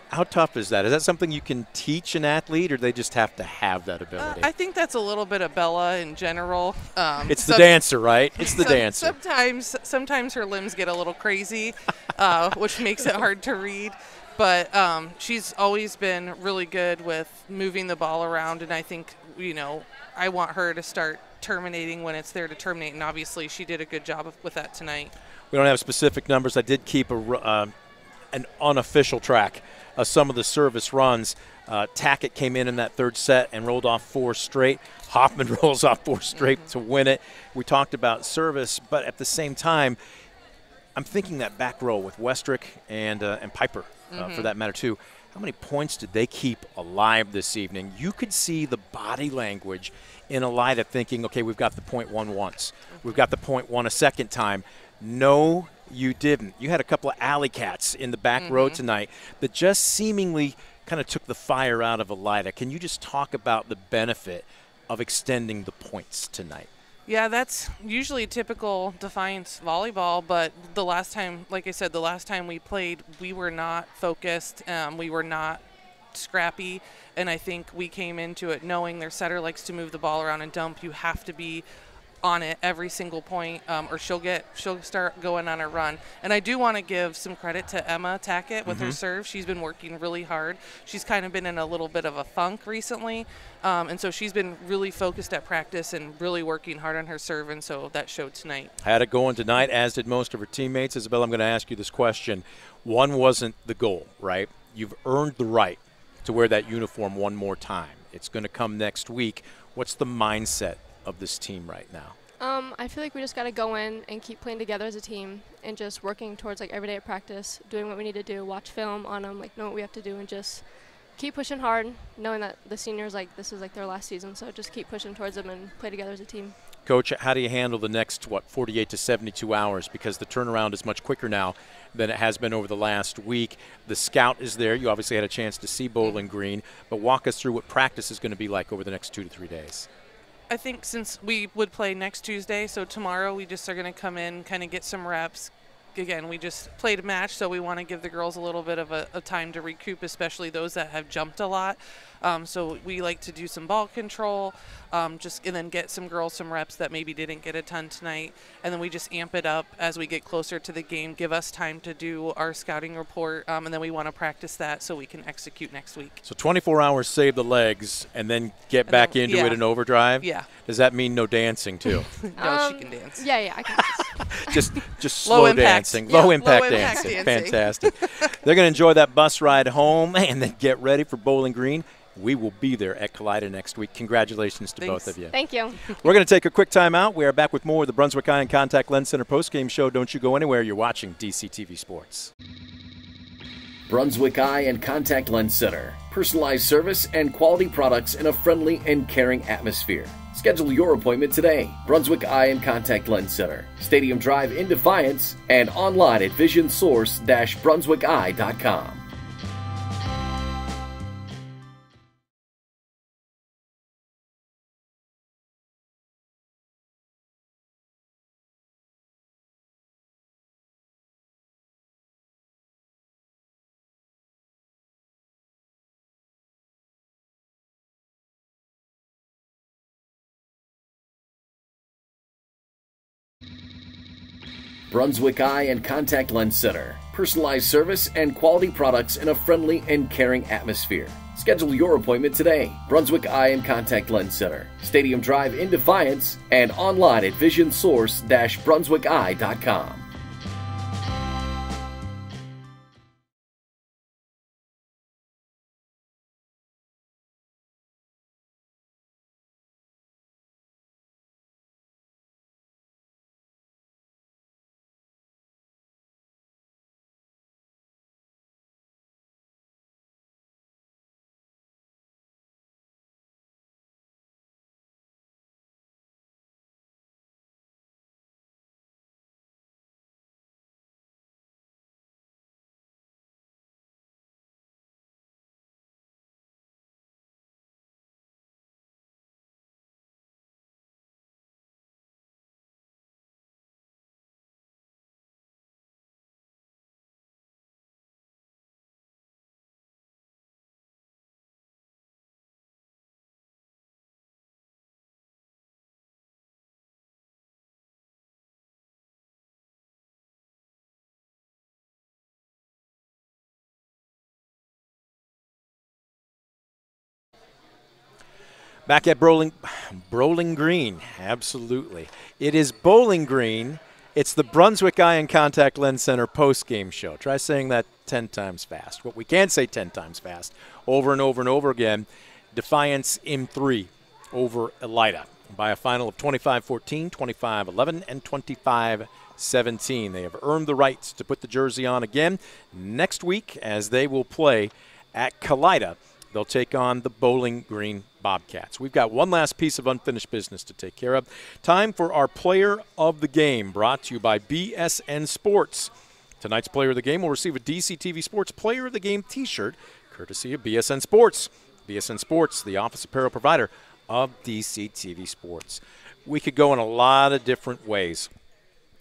How tough is that? Is that something you can teach an athlete, or they just have to have that ability? I think that's a little bit of Bella in general. It's the dancer, right? It's the dancer. Sometimes her limbs get a little crazy, which makes it hard to read. But she's always been really good with moving the ball around, and I think, you know, I want her to start terminating when it's there to terminate, and obviously she did a good job with that tonight. We don't have specific numbers. I did keep an unofficial track of some of the service runs. Tackett came in that third set and rolled off 4 straight. Hoffman rolls off 4 straight to win it. We talked about service, but at the same time, I'm thinking that back row with Westrick and Piper, for that matter, too. How many points did they keep alive this evening? You could see the body language in Elida thinking, okay, we've got the point one once. We've got the point one a second time. No, you didn't. You had a couple of alley cats in the back row tonight that just seemingly kind of took the fire out of Elida. Can you just talk about the benefit of extending the points tonight? Yeah, that's usually typical Defiance volleyball, but the last time, like I said, the last time we played, we were not focused. We were not looked scrappy, and I think we came into it knowing their setter likes to move the ball around and dump. You have to be on it every single point, or she'll start going on a run. And I do want to give some credit to Emma Tackett with her serve. She's been working really hard. She's kind of been in a little bit of a funk recently, and so she's been really focused at practice and really working hard on her serve, and so that showed tonight. Had it going tonight, as did most of her teammates. Isabella, I'm going to ask you this question. One wasn't the goal, right? You've earned the right to wear that uniform one more time. It's going to come next week. What's the mindset of this team right now? I feel like we just got to go in and keep playing together as a team and just working towards, like, every day at practice, doing what we need to do, watch film on them, like, know what we have to do, and just keep pushing hard, knowing that the seniors, like, this is, like, their last season, so just keep pushing towards them and play together as a team. Coach, how do you handle the next, what, 48 to 72 hours? Because the turnaround is much quicker now than it has been over the last week. The scout is there. You obviously had a chance to see Bowling Green, but walk us through what practice is going to be like over the next 2 to 3 days. I think since we would play next Tuesday, so tomorrow we just are going to come in, kind of get some reps. Again, we just played a match, so we want to give the girls a little bit of a time to recoup, especially those that have jumped a lot. So we like to do some ball control, just, and then get some girls some reps that maybe didn't get a ton tonight. And then we just amp it up as we get closer to the game, give us time to do our scouting report, and then we want to practice that so we can execute next week. So 24 hours, save the legs, and then get back into it in overdrive? Yeah. Does that mean no dancing, too? No, she can dance. Yeah, yeah, I can dance. just slow dancing. Yeah, low impact dancing. Fantastic. They're going to enjoy that bus ride home and then get ready for Bowling Green. We will be there at Kalida next week. Congratulations to both of you. Thank you. We're going to take a quick time out. We are back with more of the Brunswick Eye and Contact Lens Center postgame show. Don't you go anywhere. You're watching DCTV Sports. Brunswick Eye and Contact Lens Center. Personalized service and quality products in a friendly and caring atmosphere. Schedule your appointment today. Brunswick Eye and Contact Lens Center. Stadium Drive in Defiance and online at visionsource-brunswickeye.com. Brunswick Eye and Contact Lens Center. Personalized service and quality products in a friendly and caring atmosphere. Schedule your appointment today. Brunswick Eye and Contact Lens Center. Stadium Drive in Defiance and online at visionsource-brunswickeye.com. Back at Bowling Green, absolutely. It is Bowling Green. It's the Brunswick Eye and Contact Lens Center post-game show. Try saying that 10 times fast. What we can say 10 times fast, over and over and over again, Defiance M3 over Elida by a final of 25-14, 25-11, and 25-17. They have earned the rights to put the jersey on again next week as they will play at Kalida. They'll take on the Bowling Green Bobcats. We've got one last piece of unfinished business to take care of. Time for our Player of the Game, brought to you by BSN Sports. Tonight's Player of the Game will receive a DCTV Sports Player of the Game t-shirt, courtesy of BSN Sports. BSN Sports, the office apparel provider of DCTV Sports. We could go in a lot of different ways.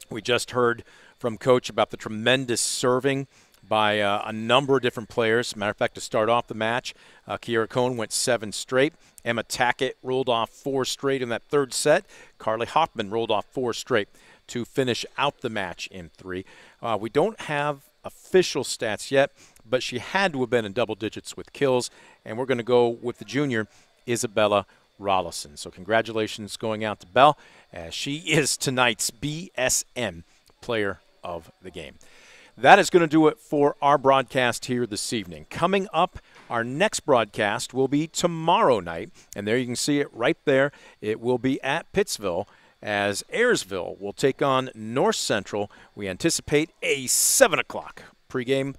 We just heard from Coach about the tremendous serving by a number of different players. Matter of fact, to start off the match, Kiera Cohn went 7 straight. Emma Tackett rolled off 4 straight in that third set. Carly Hoffman rolled off 4 straight to finish out the match in 3. We don't have official stats yet, but she had to have been in double digits with kills, and we're going to go with the junior, Isabella Rollison. So congratulations going out to Belle, as she is tonight's BSM player of the game. That is going to do it for our broadcast here this evening. Coming up, our next broadcast will be tomorrow night, and there you can see it right there. It will be at Pittsville, as Ayersville will take on North Central. We anticipate a 7 o'clock pregame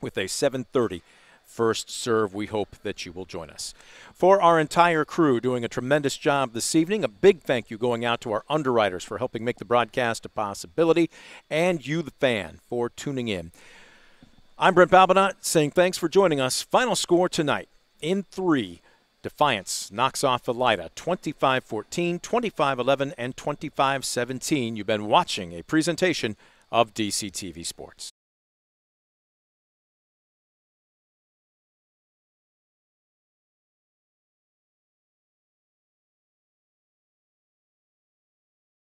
with a 7:30 first serve. We hope that you will join us. For our entire crew doing a tremendous job this evening, a big thank you going out to our underwriters for helping make the broadcast a possibility, and you, the fan, for tuning in. I'm Brent Balbinot saying thanks for joining us. Final score tonight in 3. Defiance knocks off Elida 25-14, 25-11, and 25-17. You've been watching a presentation of DCTV Sports.